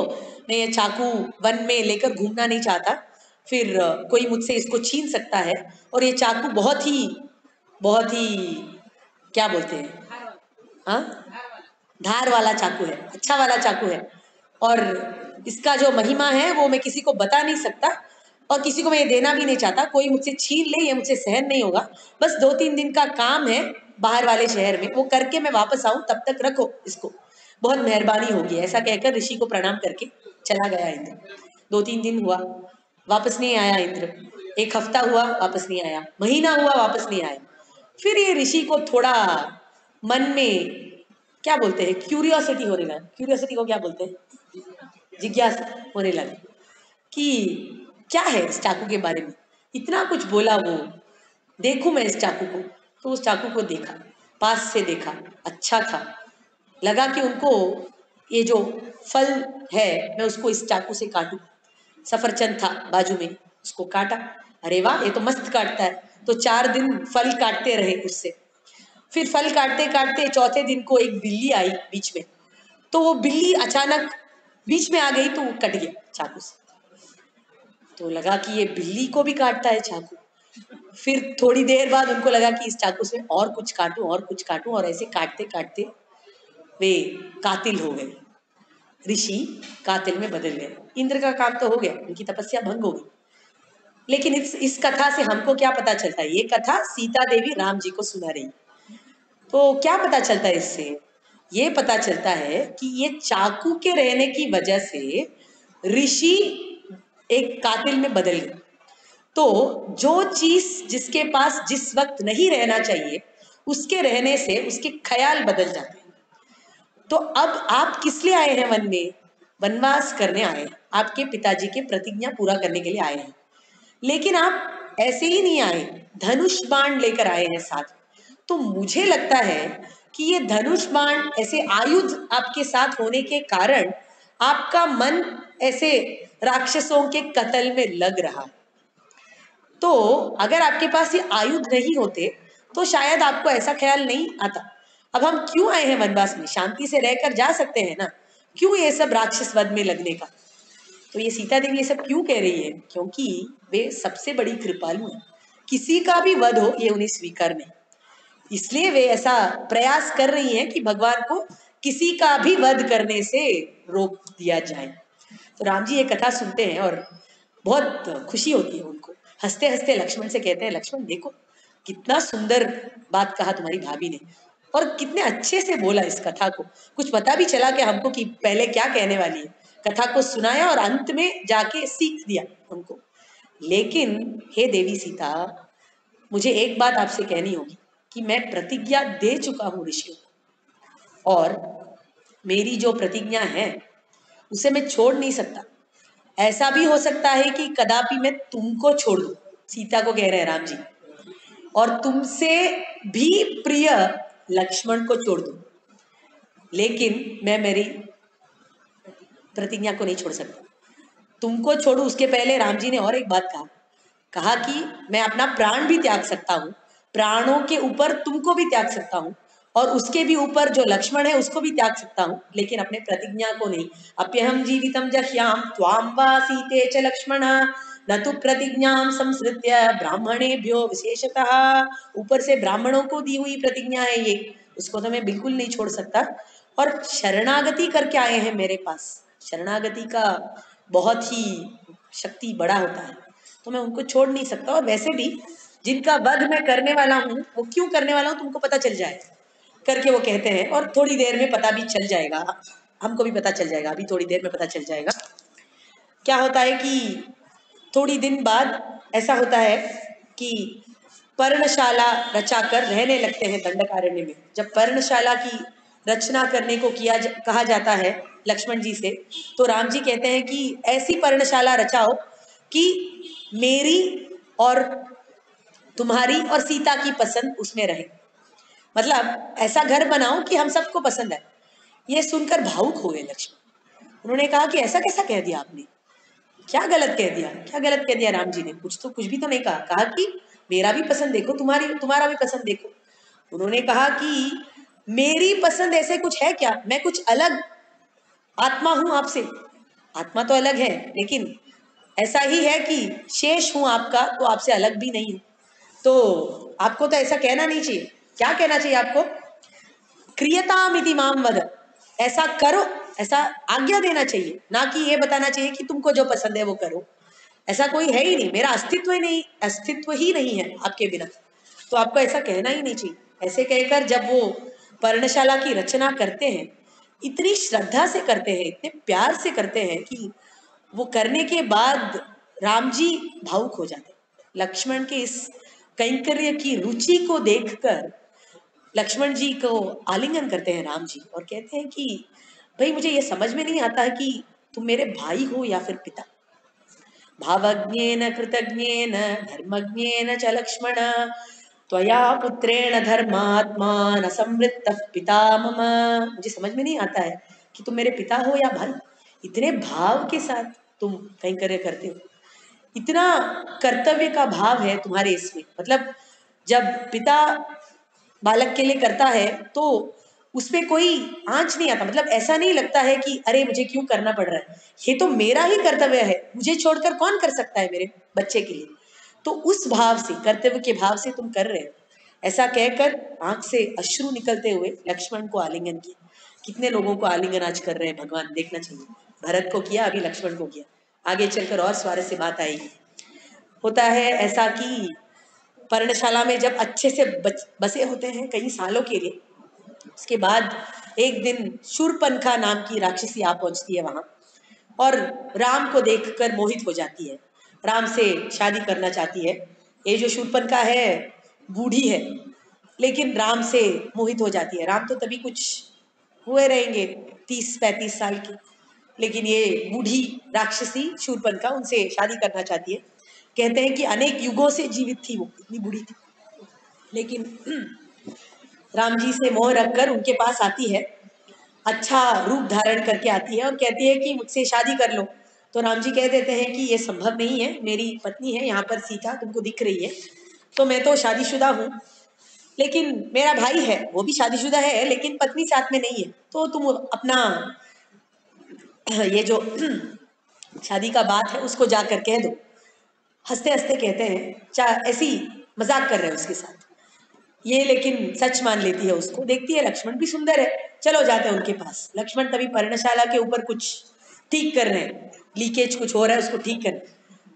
मैं ये चाकू वन में लेकर घूमना नहीं चाहता, फिर कोई मुझसे इसको छीन सकता है। और ये चाकू बहुत ही बहुत ही क्या बोलते हैं, हाँ, धार वाला चाकू है, अच्छा वाला चाकू है, और इसका जो महिमा है वो मैं किसी को बता नहीं सकता और किसी को मैं ये देना भी नहीं चाहता। कोई मुझसे छीन ले ये मुझसे सहन नहीं होगा। बस दो तीन दिन का काम है बाहर वाले शहर में, वो करके मैं वापस आऊँ, तब तक रखो इसको, बहुत मेहरबानी होगी। ऐसा कहकर ऋषि को प्रणाम करके चला गया इंद्र। दो तीन दिन हुआ, वापस नहीं आया इंद्र। एक हफ्ता हुआ, वापस नहीं आया। महीना हुआ, वापस नहीं आया। फिर ये ऋषि को थोड़ा मन में क्या बोलते हैं, क्यूरियोसिटी होने लगा। क्यूरियोसिटी को क्या बोलते हैं, जिज्ञासा होने लगी कि क्या है इस चाकू के बारे में। इतना कुछ बोला वो, देखूं मैं इस चाकू को। तो उस चाकू को देखा, पास से देखा, अच्छा था। लगा कि उनको ये जो फल है मैं उसको इस चाकू से काटूं। सफरचंद था बाजू में, उसको काटा। अरे वाह, ये तो मस्त काटता है। तो चार दिन फल काटते रहे उससे। फिर फल काटते काटते चौथे दिन को एक बिल्ली आई बीच में। तो वो बिल्ली अचानक बीच में आ गई तो वो कट गया चाकू से। तो लगा कि ये बिल्ली को भी काटता है चाकू। फिर थोड़ी देर बाद उनको लगा कि इस चाकू से और कुछ काटूं और कुछ काटूं, और ऐसे काटते काटते वे कातिल हो गए। ऋषि कातिल में बदल गए। इंद्र का काम तो हो गया, उनकी तपस्या भंग हो गई। लेकिन इस इस कथा से हमको क्या पता चलता है, ये कथा सीता देवी राम जी को सुना रही। तो क्या पता चलता है इससे, ये पता चलता है कि ये चाकू के रहने की वजह से ऋषि एक कातिल में बदल गए। तो जो चीज जिसके पास जिस वक्त नहीं रहना चाहिए, उसके रहने से उसके ख्याल बदल जाते हैं। तो अब आप किस लिए आए हैं वन में, वनवास करने आए हैं, आपके पिताजी के प्रतिज्ञा पूरा करने के लिए आए हैं। लेकिन आप ऐसे ही नहीं आए, धनुष बाण लेकर आए हैं साथ। तो मुझे लगता है कि ये धनुष बाण ऐसे आयुध आपके साथ होने के कारण आपका मन ऐसे राक्षसों के कत्ल में लग रहा। तो अगर आपके पास ये आयुध नहीं होते तो शायद आपको ऐसा ख्याल नहीं आता। अब हम क्यों आए हैं वनवास में, शांति से रहकर जा सकते हैं ना, क्यों ये सब राक्षस वध में लगने का। तो ये सीता देवी ये सब क्यों कह रही है, क्योंकि वे सबसे बड़ी कृपालु हैं। किसी का भी वध हो ये उन्हें स्वीकार नहीं, इसलिए वे ऐसा प्रयास कर रही हैं कि भगवान को किसी का भी वध करने से रोक दिया जाए। तो राम जी ये कथा सुनते हैं और बहुत खुशी होती है उनको। हंसते हंसते लक्ष्मण से कहते हैं, लक्ष्मण देखो कितना सुंदर बात कहा तुम्हारी भाभी ने, और कितने अच्छे से बोला इस कथा को। कुछ पता भी चला कि हमको कि पहले क्या कहने वाली है, कथा को सुनाया और अंत में जाके सीख दिया हमको। लेकिन हे देवी सीता, मुझे एक बात आपसे कहनी होगी कि मैं प्रतिज्ञा दे चुका हूँ ऋषियों को, और मेरी जो प्रतिज्ञा है उसे मैं छोड़ नहीं सकता। ऐसा भी हो सकता है कि कदापि मैं तुमको छोड़ दूँ, सीता को कह रहे हैं राम जी, और तुमसे भी प्रिय लक्ष्मण को छोड़ दूँ, लेकिन मैं मेरी प्रतिज्ञा को नहीं छोड़ सकता। तुमको छोड़ू उसके पहले राम जी ने और एक बात कहा, कहा कि मैं अपना प्राण भी त्याग सकता हूँ, प्राणों के ऊपर तुमको भी त्याग सकता हूँ, और उसके भी ऊपर जो लक्ष्मण है उसको भी त्याग सकता हूँ, लेकिन अपने प्रतिज्ञा को नहीं। अप्यहम जीवितम जह्याम त्वाम वा सीते च लक्ष्मण न तो प्रतिज्ञाम संसृत्य ब्राह्मणेभ्यो विशेषतः। ऊपर से ब्राह्मणों को दी हुई प्रतिज्ञा है ये, उसको तो मैं बिल्कुल नहीं छोड़ सकता। और शरणागति करके आए हैं मेरे पास, शरणागति का बहुत ही शक्ति बड़ा होता है, तो मैं उनको छोड़ नहीं सकता। और वैसे भी जिनका वध मैं करने वाला हूँ वो क्यों करने वाला हूँ तुमको पता चल जाए करके वो कहते हैं। और थोड़ी देर में पता भी चल जाएगा, हमको भी पता चल जाएगा, अभी थोड़ी देर में पता चल जाएगा। क्या होता है कि थोड़ी दिन बाद ऐसा होता है कि पर्णशाला रचा कर रहने लगते हैं दंडकारण्य में। जब पर्णशाला की रचना करने को किया जा, कहा जाता है लक्ष्मण जी से, तो राम जी कहते हैं कि ऐसी पर्णशाला रचाओ कि मेरी और तुम्हारी और सीता की पसंद उसमें रहे। मतलब ऐसा घर बनाऊं कि हम सबको पसंद आए। ये सुनकर भावुक हो गए लक्ष्मण। उन्होंने कहा कि ऐसा कैसा कह दिया आपने, क्या गलत कह दिया, क्या गलत कह दिया राम जी ने, कुछ तो कुछ भी तो नहीं कहा। कहा कि मेरा भी पसंद देखो, तुम्हारी तुम्हारा भी पसंद देखो। उन्होंने कहा कि मेरी पसंद ऐसे कुछ है क्या, मैं कुछ अलग आत्मा हूं आपसे? आत्मा तो अलग है, लेकिन ऐसा ही है कि शेष हूं आपका, तो आपसे अलग भी नहीं हूं। तो आपको तो ऐसा कहना नहीं चाहिए। क्या कहना चाहिए आपको? क्रियतामिति माम वद, ऐसा करो, ऐसा आज्ञा देना चाहिए, ना कि ये बताना चाहिए कि तुमको जो पसंद है वो करो। ऐसा कोई है ही नहीं, मेरा अस्तित्व ही नहीं, अस्तित्व ही नहीं है आपके बिना, तो आपको ऐसा कहना ही नहीं चाहिए। ऐसे कहकर जब वो पर्णशाला की रचना करते हैं, इतनी श्रद्धा से करते हैं, इतने प्यार से करते हैं कि वो करने के बाद राम जी भावुक हो जाते। लक्ष्मण के इस कैंकर्य की रुचि को देखकर लक्ष्मण जी को आलिंगन करते हैं राम जी और कहते हैं कि भाई मुझे ये समझ में नहीं आता है कि तुम मेरे भाई हो या फिर पिता। भावज्ञेन कृतज्ञेन धर्मज्ञेन च लक्ष्मण त्वया पुत्रेण धर्मात्मा न संवृत्तः पिता मम। मुझे समझ में नहीं आता है कि तुम मेरे पिता हो या भाई। इतने भाव के साथ तुम कैंकर्य करते हो, इतना कर्तव्य का भाव है तुम्हारे इसमें। मतलब जब पिता बालक के लिए करता है तो उसमें कोई आंच नहीं आता, मतलब ऐसा नहीं लगता है कि अरे मुझे क्यों करना पड़ रहा है, ये तो मेरा ही कर्तव्य है, मुझे छोड़कर कौन कर सकता है मेरे बच्चे के लिए। तो उस भाव से, कर्तव्य के भाव से तुम कर रहे हो। ऐसा कहकर आंख से अश्रु निकलते हुए लक्ष्मण को आलिंगन किया। कितने लोगों को आलिंगन आज कर रहे हैं भगवान, देखना चाहिए। भरत को किया, अभी लक्ष्मण को किया, आगे चलकर और स्वारस्य बात आएगी। होता है ऐसा कि पर्णशाला में जब अच्छे से बच, बसे होते हैं कई सालों के लिए, उसके बाद एक दिन शूर्पणखा नाम की राक्षसी आ पहुंचती है वहां और राम को देखकर मोहित हो जाती है, राम से शादी करना चाहती है। ये जो शूर्पणखा है बूढ़ी है, लेकिन राम से मोहित हो जाती है। राम तो तभी कुछ हुए रहेंगे तीस पैंतीस साल के, लेकिन ये बूढ़ी राक्षसी शूर्पणखा उनसे शादी करना चाहती है। कहते हैं कि अनेक युगों से जीवित थी वो, इतनी बूढ़ी थी, लेकिन राम जी से मोह रखकर उनके पास आती है, अच्छा रूप धारण करके आती है और कहती है कि मुझसे शादी कर लो। तो राम जी कह देते हैं कि ये संभव नहीं है, मेरी पत्नी है यहाँ पर सीता, तुमको दिख रही है, तो मैं तो शादीशुदा हूँ, लेकिन मेरा भाई है वो भी शादीशुदा है, लेकिन पत्नी साथ में नहीं है, तो तुम अपना ये जो शादी का बात है उसको जाकर कह दो। हंसते हंसते कहते हैं चा ऐसी मजाक कर रहे हैं उसके साथ ये, लेकिन सच मान लेती है उसको। देखती है लक्ष्मण भी सुंदर है, चलो जाते हैं उनके पास। लक्ष्मण तभी पर्णशाला के ऊपर कुछ ठीक कर रहे हैं, लीकेज कुछ हो रहा है उसको ठीक कर।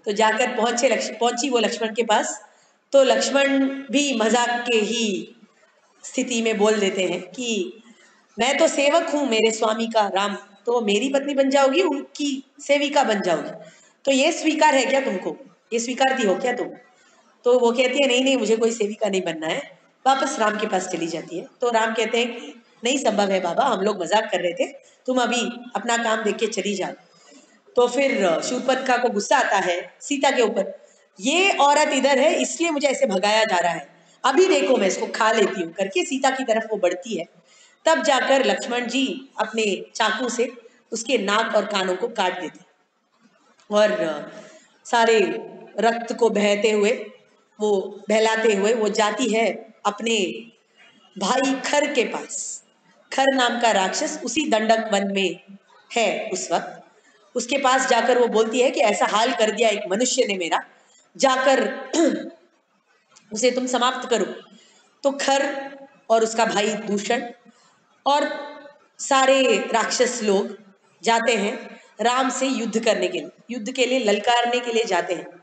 तो जाकर पहुंचे लक्ष्मण पहुंची वो लक्ष्मण के पास, तो लक्ष्मण भी मजाक के ही स्थिति में बोल देते हैं कि मैं तो सेवक हूँ मेरे स्वामी का राम, तो मेरी पत्नी बन जाओगी, उनकी सेविका बन जाओगी, तो ये स्वीकार है क्या तुमको, ये स्वीकारती हो क्या तुम? तो वो कहती है नहीं नहीं मुझे कोई सेविका नहीं बनना है, वापस राम के पास चली जाती है। तो राम कहते हैं कि नहीं संभव है बाबा, हम लोग मजाक कर रहे थे, तुम अभी अपना काम देख के चली जाओ। तो फिर शूर्पणखा को गुस्सा आता है सीता के ऊपर, ये औरत इधर है इसलिए मुझे ऐसे भगाया जा रहा है, अभी देखो मैं इसको खा लेती हूँ करके सीता की तरफ वो बढ़ती है। तब जाकर लक्ष्मण जी अपने चाकू से उसके नाक और कानों को काट देते और सारे रक्त को बहते हुए वो बहलाते हुए वो जाती है अपने भाई खर के पास। खर नाम का राक्षस उसी दंडक वन में है उस वक्त, उसके पास जाकर वो बोलती है कि ऐसा हाल कर दिया एक मनुष्य ने मेरा, जाकर उसे तुम समाप्त करो। तो खर और उसका भाई दूषण और सारे राक्षस लोग जाते हैं राम से युद्ध करने के लिए, युद्ध के लिए ललकारने के लिए जाते हैं।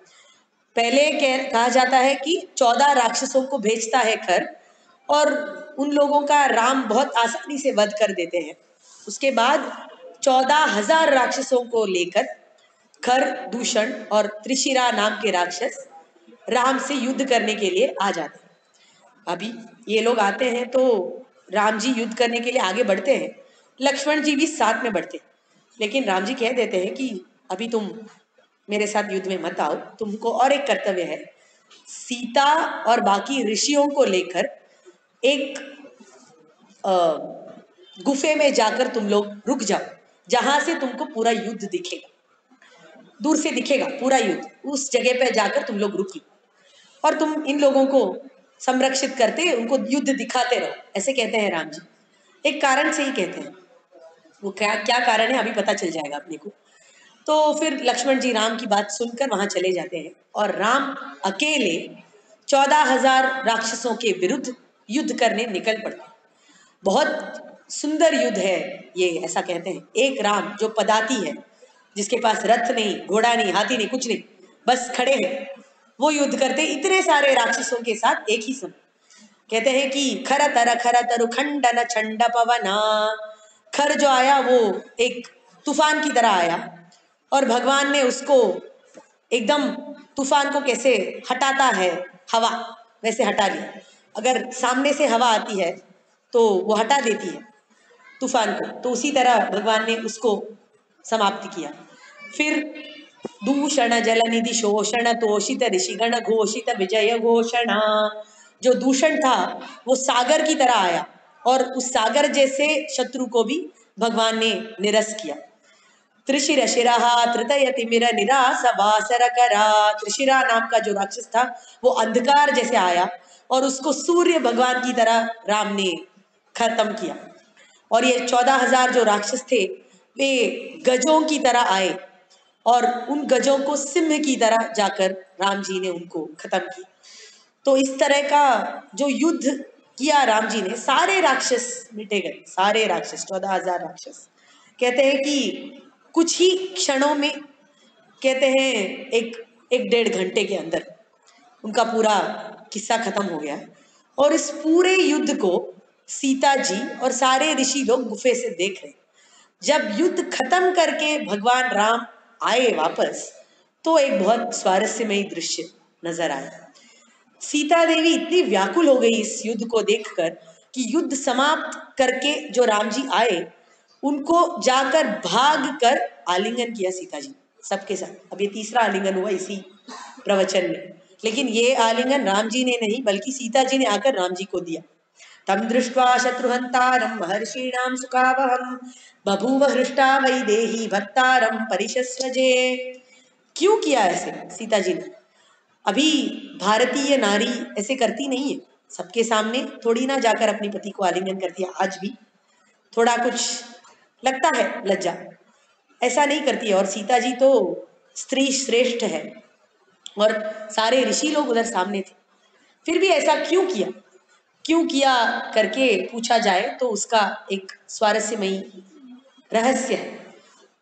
पहले कह कहा जाता है कि चौदह राक्षसों को भेजता है खर और उन लोगों का राम बहुत आसानी से वध कर देते हैं। उसके बाद चौदह हजार राक्षसों को लेकर खर, दूषण और त्रिशिरा नाम के राक्षस राम से युद्ध करने के लिए आ जाते हैं। अभी ये लोग आते हैं तो राम जी युद्ध करने के लिए आगे बढ़ते हैं, लक्ष्मण जी भी साथ में बढ़ते हैं, लेकिन राम जी कह देते हैं कि अभी तुम मेरे साथ युद्ध में मत आओ, तुमको और एक कर्तव्य है, सीता और बाकी ऋषियों को लेकर एक गुफे में जाकर तुम लोग रुक जाओ, जहां से तुमको पूरा युद्ध दिखेगा, दूर से दिखेगा पूरा युद्ध, उस जगह पर जाकर तुम लोग रुक लो और तुम इन लोगों को संरक्षित करते, उनको युद्ध दिखाते रहो, ऐसे कहते हैं राम जी। एक कारण से ही कहते हैं, वो क्या क्या कारण है अभी पता चल जाएगा अपने को। तो फिर लक्ष्मण जी राम की बात सुनकर वहां चले जाते हैं और राम अकेले चौदह हजार राक्षसों के विरुद्ध युद्ध करने निकल पड़ते। बहुत सुंदर युद्ध है ये, ऐसा कहते हैं। एक राम जो पदाती है, जिसके पास रथ नहीं, घोड़ा नहीं, हाथी नहीं, कुछ नहीं, बस खड़े हैं, वो युद्ध करते इतने सारे राक्षसों के साथ एक ही समय। कहते हैं कि खर तर खर तरु खंडन छंड पवना, खर जो आया वो एक तूफान की तरह आया और भगवान ने उसको एकदम, तूफान को कैसे हटाता है हवा, वैसे हटा लिया। अगर सामने से हवा आती है तो वो हटा देती है तूफान को, तो उसी तरह भगवान ने उसको समाप्त किया। फिर दूषण जल निधि शोषण तोषित ऋषिगण घोषित विजय घोषणा, जो दूषण था वो सागर की तरह आया और उस सागर जैसे शत्रु को भी भगवान ने निरस किया। त्रिशिर शिरा त्रितय तिमिर निरास वासर करा, त्रिशिरा नाम का जो राक्षस था वो अंधकार जैसे आया और उसको सूर्य भगवान की तरह राम ने खत्म किया। और ये चौदह हजार जो राक्षस थे वे गजों की तरह आए और उन गजों को सिंह की तरह जाकर राम जी ने उनको खत्म किया। तो इस तरह का जो युद्ध किया राम जी ने, सारे राक्षस मिटे गए, सारे राक्षस, चौदह हजार राक्षस। कहते हैं कि कुछ ही क्षणों में, कहते हैं एक एक डेढ़ घंटे के अंदर उनका पूरा किस्सा खत्म हो गया। और इस पूरे युद्ध को सीता जी और सारे ऋषि लोग गुफे से देख रहे। जब युद्ध खत्म करके भगवान राम आए वापस, तो एक बहुत स्वारस्यमयी दृश्य नजर आया। सीता देवी इतनी व्याकुल हो गई इस युद्ध को देखकर कि युद्ध समाप्त करके जो राम जी आए उनको जाकर भाग कर आलिंगन किया सीता जी सबके साथ। अब ये तीसरा आलिंगन हुआ इसी प्रवचन में, लेकिन ये आलिंगन राम जी ने नहीं बल्कि सीता जी ने आकर राम जी को दिया। तम दृष्ट्वा शत्रुहंतारं महर्षीणां सुखावहं बभूव हृष्टा वै देही भक्तारं परिशस्वजे। क्यों किया ऐसे सीता जी ने? अभी भारतीय नारी ऐसे करती नहीं है, सबके सामने थोड़ी ना जाकर अपने पति को आलिंगन करती है। आज भी थोड़ा कुछ लगता है, लज्जा, ऐसा नहीं करती है। और सीता जी तो स्त्री श्रेष्ठ है और सारे ऋषि लोग उधर सामने थे, फिर भी ऐसा क्यों किया, क्यों किया करके पूछा जाए तो उसका एक स्वारस्यमयी रहस्य है।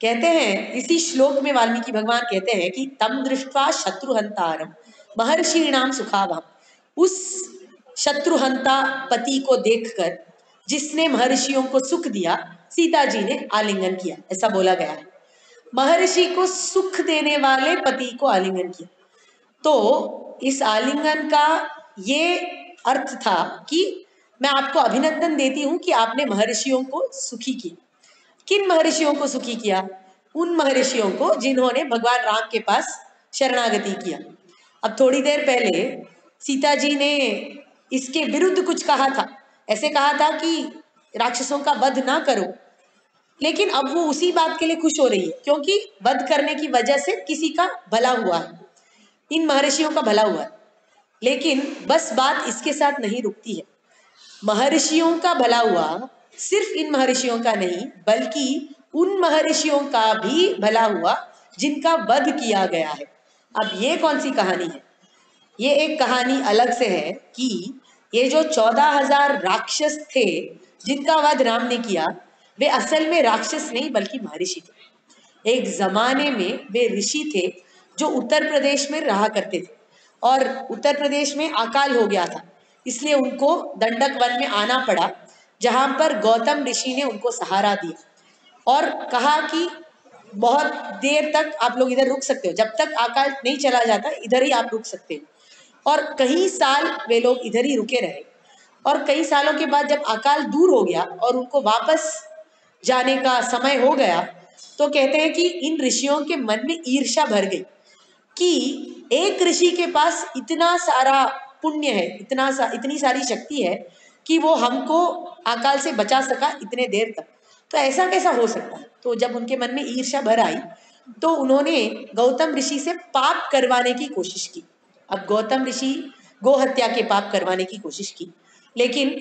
कहते हैं इसी श्लोक में वाल्मीकि भगवान कहते हैं कि तम दृष्ट्वा शत्रुहंतारम महर्षीणाम सुखावहम, उस शत्रुहंता पति को देखकर जिसने महर्षियों को सुख दिया, सीता जी ने आलिंगन किया, ऐसा बोला गया है। महर्षि को सुख देने वाले पति को आलिंगन किया। तो इस आलिंगन का ये अर्थ था कि मैं आपको अभिनंदन देती हूं कि आपने महर्षियों को सुखी किया। किन महर्षियों को सुखी किया? उन महर्षियों को जिन्होंने भगवान राम के पास शरणागति किया। अब थोड़ी देर पहले सीता जी ने इसके विरुद्ध कुछ कहा था, ऐसे कहा था कि राक्षसों का वध ना करो, लेकिन अब वो उसी बात के लिए खुश हो रही है क्योंकि वध करने की वजह से किसी का भला हुआ है, इन महर्षियों का भला हुआ है। लेकिन बस बात इसके साथ नहीं रुकती है। महर्षियों का भला हुआ सिर्फ इन महर्षियों का नहीं, बल्कि उन महर्षियों का भी भला हुआ जिनका वध किया गया है। अब ये कौन सी कहानी है? ये एक कहानी अलग से है कि ये जो चौदह हजार राक्षस थे जिनका वध राम ने किया, वे असल में राक्षस नहीं बल्कि महर्षि थे। एक जमाने में वे ऋषि थे जो उत्तर प्रदेश में रहा करते थे और उत्तर प्रदेश में अकाल हो गया था, इसलिए उनको दंडक वन में आना पड़ा, जहाँ पर गौतम ऋषि ने उनको सहारा दिया और कहा कि बहुत देर तक आप लोग इधर रुक सकते हो, जब तक अकाल नहीं चला जाता इधर ही आप रुक सकते हो। और कई साल वे लोग इधर ही रुके रहे और कई सालों के बाद जब अकाल दूर हो गया और उनको वापस जाने का समय हो गया, तो कहते हैं कि इन ऋषियों के मन में ईर्ष्या भर गई कि एक ऋषि के पास इतना सारा पुण्य है, इतना सा इतनी सारी शक्ति है कि वो हमको अकाल से बचा सका इतने देर तक, तो ऐसा कैसा हो सकता है। तो जब उनके मन में ईर्ष्या भर आई तो उन्होंने गौतम ऋषि से पाप करवाने की कोशिश की। अब गौतम ऋषि गोहत्या के पाप करवाने की कोशिश की, लेकिन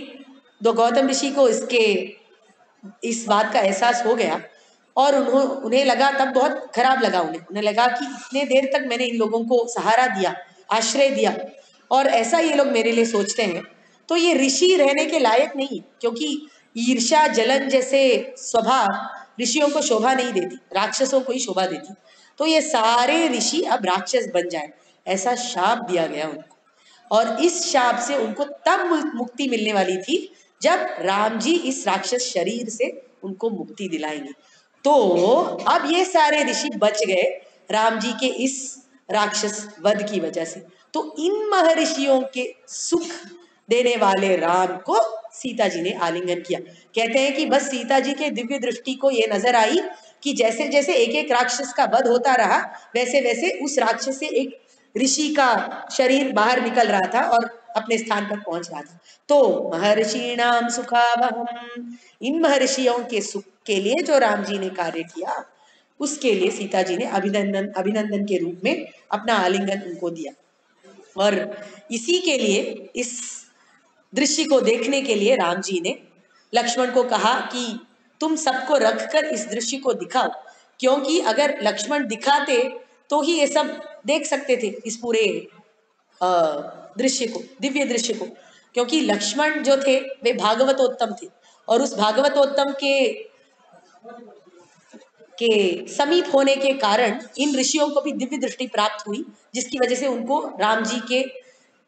दो गौतम ऋषि को इसके इस बात का एहसास हो गया और उन्होंने उन्हें लगा, तब बहुत खराब लगा उन्हें, उन्हें लगा कि इतने देर तक मैंने इन लोगों को सहारा दिया, आश्रय दिया और ऐसा ये लोग मेरे लिए सोचते हैं, तो ये ऋषि रहने के लायक नहीं, क्योंकि ईर्ष्या जलन जैसे स्वभाव ऋषियों को शोभा नहीं देती, राक्षसों को ही शोभा देती। तो ये सारे ऋषि अब राक्षस बन जाए, ऐसा शाप दिया गया उनको। और इस शाप से उनको तब मुक्ति मिलने वाली थी जब राम जी इस राक्षस शरीर से उनको मुक्ति दिलाएंगे। तो अब ये सारे ऋषि बच गए राम जी के इस राक्षस वध की वजह से। तो इन महर्षियों के सुख देने वाले राम को सीता जी ने आलिंगन किया। कहते हैं कि बस सीता जी के दिव्य दृष्टि को ये नजर आई कि जैसे जैसे एक एक राक्षस का वध होता रहा वैसे वैसे उस राक्षस से एक ऋषि का शरीर बाहर निकल रहा था और अपने स्थान पर पहुंच रहा था। तो महर्षि नाम सुखावहम, इन महर्षियों के सुख के लिए जो राम जी ने कार्य किया उसके लिए सीता जी ने अभिनंदन अभिनंदन के रूप में अपना आलिंगन उनको दिया। और इसी के लिए, इस दृश्य को देखने के लिए राम जी ने लक्ष्मण को कहा कि तुम सबको रखकर इस दृश्य को दिखाओ, क्योंकि अगर लक्ष्मण दिखाते तो ही ये सब देख सकते थे इस पूरे दृश्य को, दिव्य दृश्य को, क्योंकि लक्ष्मण जो थे वे भागवतोत्तम थे और उस भागवतोत्तम के के समीप होने के कारण इन ऋषियों को भी दिव्य दृष्टि प्राप्त हुई, जिसकी वजह से उनको राम जी के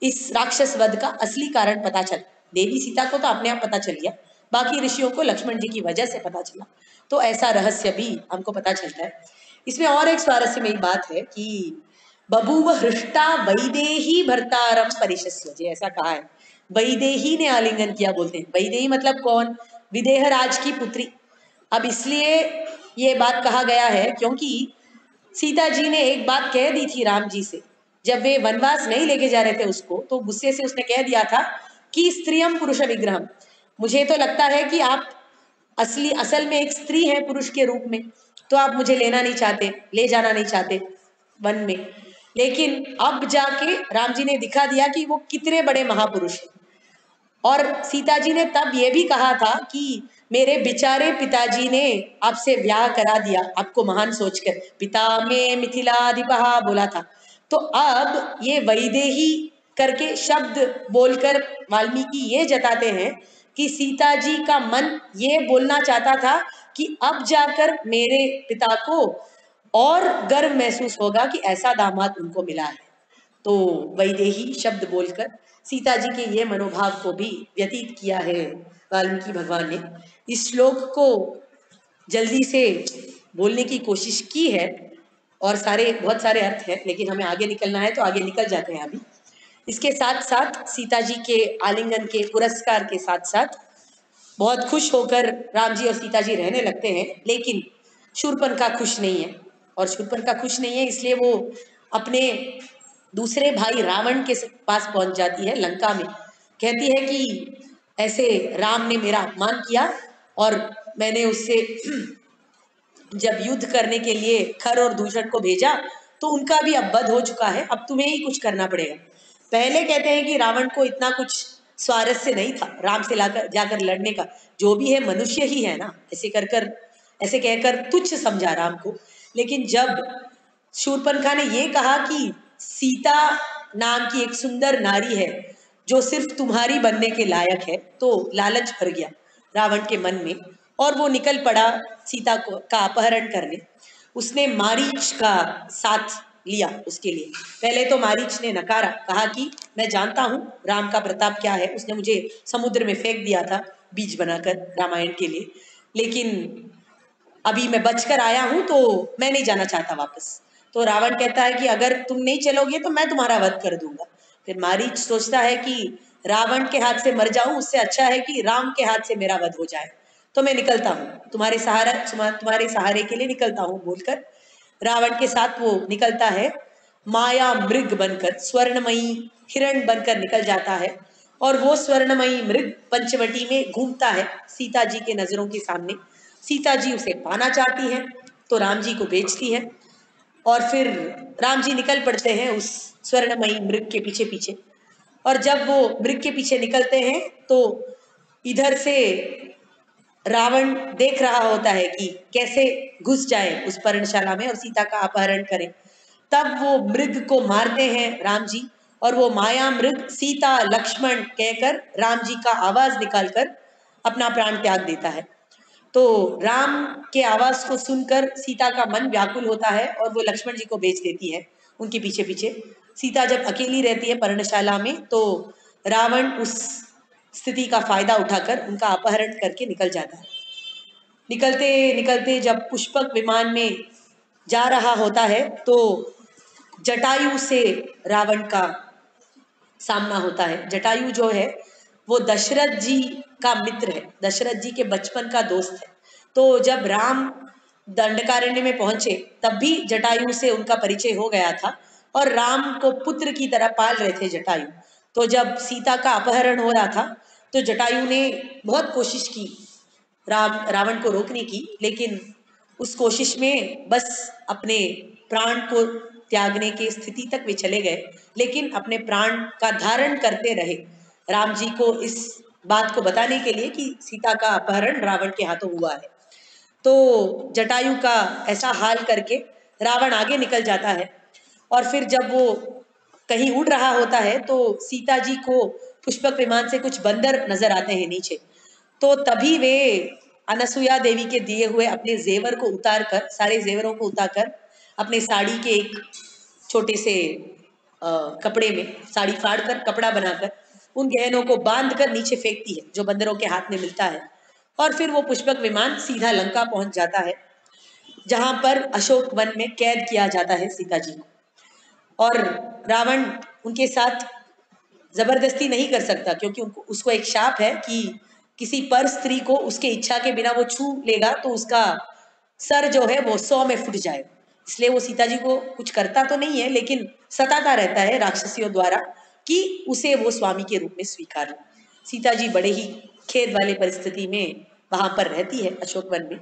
इस राक्षस वध का असली कारण पता चला। देवी सीता को तो अपने आप पता चल गया, बाकी ऋषियों को लक्ष्मण जी की वजह से पता चला। तो ऐसा रहस्य भी हमको पता चलता है। इसमें और एक स्वारस्यमयी बात है कि बभूव हृष्टा वैदेही भर्तारम परिशस्वजे, ऐसा कहा है। वैदेही ने आलिंगन किया बोलते हैं। वैदेही मतलब कौन? विदेहराज की पुत्री। अब इसलिए ये बात कहा गया है क्योंकि सीता जी ने एक बात कह दी थी राम जी से, जब वे वनवास नहीं लेके जा रहे थे उसको, तो गुस्से से उसने कह दिया था कि स्त्रियम पुरुष विग्रहम, मुझे तो लगता है कि आप असली असल में एक स्त्री है पुरुष के रूप में, तो आप मुझे लेना नहीं चाहते, ले जाना नहीं चाहते वन में। लेकिन अब जाके राम जी ने दिखा दिया कि वो कितने बड़े महापुरुष हैं। और सीता जी ने तब ये भी कहा था कि मेरे बेचारे पिताजी ने आपसे ब्याह करा दिया, आपको महान सोचकर, पिता में मिथिलाधिपः बोला था। तो अब ये वैदेही करके शब्द बोलकर वाल्मीकि ये जताते हैं कि सीता जी का मन ये बोलना चाहता था कि अब जाकर मेरे पिता को और गर्व महसूस होगा कि ऐसा दामाद उनको मिला है। तो वैदेही शब्द बोलकर सीता जी के ये मनोभाव को भी व्यतीत किया है वाल्मीकि भगवान ने। इस श्लोक को जल्दी से बोलने की कोशिश की है और सारे बहुत सारे अर्थ हैं, लेकिन हमें आगे निकलना है तो आगे निकल जाते हैं अभी। इसके साथ साथ सीता जी के आलिंगन के पुरस्कार के साथ साथ बहुत खुश होकर राम जी और सीता जी रहने लगते हैं, लेकिन शूर्पणखा खुश नहीं है। और शूर्पणखा खुश नहीं है इसलिए वो अपने दूसरे भाई रावण के पास पहुंच जाती है लंका में। कहती है कि ऐसे राम ने मेरा अपमान किया और मैंने उससे जब युद्ध करने के लिए खर और दूषण को भेजा तो उनका भी अब वध हो चुका है, अब तुम्हें ही कुछ करना पड़ेगा। पहले कहते हैं कि रावण को इतना कुछ स्वारस्य नहीं था राम से लाकर जाकर लड़ने का, जो भी है मनुष्य ही है ना, ऐसे कर कर ऐसे कहकर तुच्छ समझा राम को। लेकिन जब शूर्पणखा ने ये कहा कि सीता नाम की एक सुंदर नारी है जो सिर्फ तुम्हारी बनने के लायक है, तो लालच भर गया रावण के मन में और वो निकल पड़ा सीता को का अपहरण करने। उसने मारीच का साथ लिया उसके लिए। पहले तो मारीच ने नकारा, कहा कि मैं जानता हूँ राम का प्रताप क्या है, उसने मुझे समुद्र में फेंक दिया था बीज बनाकर रामायण के लिए, लेकिन अभी मैं बचकर आया हूँ तो मैं नहीं जाना चाहता वापस। तो रावण कहता है कि अगर तुम नहीं चलोगे तो मैं तुम्हारा वध कर दूंगा। फिर मारीच सोचता है कि रावण के हाथ से मर जाऊं, उससे अच्छा है कि राम के हाथ से मेरा वध हो जाए, तो मैं निकलता हूँ तुम्हारे सहारा तुम्हारे सहारे के लिए निकलता हूँ बोलकर रावण के साथ वो निकलता है। माया मृग बनकर, स्वर्णमयी हिरण बनकर निकल जाता है और वो स्वर्णमयी मृग पंचवटी में घूमता है सीता जी के नजरों के सामने। सीता जी उसे पाना चाहती हैं तो राम जी को बेचती है और फिर राम जी निकल पड़ते हैं उस स्वर्णमयी मृग के पीछे पीछे। और जब वो मृग के पीछे निकलते हैं तो इधर से रावण देख रहा होता है कि कैसे घुस जाए उस पर्णशाला में और सीता का अपहरण करें। तब वो मृग को मारते हैं राम जी और वो माया मृग सीता लक्ष्मण कहकर राम जी का आवाज निकालकर अपना प्राण त्याग देता है। तो राम के आवाज को सुनकर सीता का मन व्याकुल होता है और वो लक्ष्मण जी को बेच देती है उनके पीछे पीछे। सीता जब अकेली रहती है पर्णशाला में तो रावण उस स्थिति का फायदा उठाकर उनका अपहरण करके निकल जाता है। निकलते निकलते जब पुष्पक विमान में जा रहा होता है तो जटायु से रावण का सामना होता है। जटायु जो है वो दशरथ जी का मित्र है, दशरथ जी के बचपन का दोस्त है। तो जब राम दंडकारण्य में पहुंचे तब भी जटायु से उनका परिचय हो गया था और राम को पुत्र की तरह पाल रहे थे जटायु। तो जब सीता का अपहरण हो रहा था तो जटायु ने बहुत कोशिश की राम रावण को रोकने की, लेकिन उस कोशिश में बस अपने प्राण को त्यागने की स्थिति तक वे चले गए, लेकिन अपने प्राण का धारण करते रहे राम जी को इस बात को बताने के लिए कि सीता का अपहरण रावण के हाथों हुआ है। तो जटायु का ऐसा हाल करके रावण आगे निकल जाता है और फिर जब वो कहीं उड़ रहा होता है तो सीता जी को पुष्पक विमान से कुछ बंदर नजर आते हैं नीचे। तो तभी वे अनसुया देवी के दिए हुए अपने जेवर को उतारकर, सारे जेवरों को उतारकर अपने साड़ी के एक छोटे से आ, कपड़े में साड़ी फाड़कर कपड़ा बनाकर उन गहनों को बांधकर नीचे फेंकती है जो बंदरों के हाथ में मिलता है। और फिर वो पुष्पक विमान सीधा लंका पहुंच जाता है जहां पर अशोक वन में कैद किया जाता है सीता जी को। और रावण उनके साथ जबरदस्ती नहीं कर सकता क्योंकि उनको उसको एक शाप है कि किसी पर स्त्री को उसके इच्छा के बिना वो छू लेगा तो उसका सर जो है वो सौ में फूट जाए। इसलिए वो सीता जी को कुछ करता तो नहीं है लेकिन सताता रहता है राक्षसियों द्वारा कि उसे वो स्वामी के रूप में स्वीकार ले। सीता जी बड़े ही खेद वाले परिस्थिति में वहां पर रहती है अशोक वन में।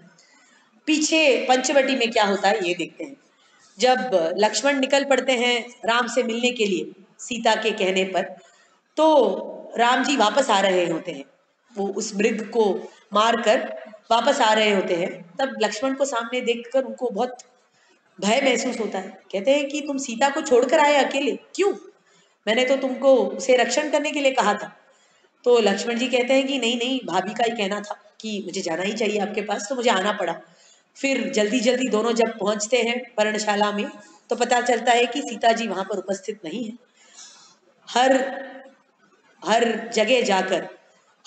पीछे पंचवटी में क्या होता है ये देखते हैं। जब लक्ष्मण निकल पड़ते हैं राम से मिलने के लिए सीता के कहने पर, तो राम जी वापस आ रहे होते हैं, वो उस मृग को मारकर वापस आ रहे होते हैं। तब लक्ष्मण को सामने देखकर उनको बहुत भय महसूस होता है। कहते हैं कि तुम सीता को छोड़कर आए अकेले क्यों, मैंने तो तुमको उसे रक्षण करने के लिए कहा था। तो लक्ष्मण जी कहते हैं कि नहीं नहीं, भाभी का ही कहना था कि मुझे जाना ही चाहिए आपके पास, तो मुझे आना पड़ा। फिर जल्दी जल्दी दोनों जब पहुंचते हैं पर्णशाला में तो पता चलता है कि सीता जी वहां पर उपस्थित नहीं है। हर हर जगह जाकर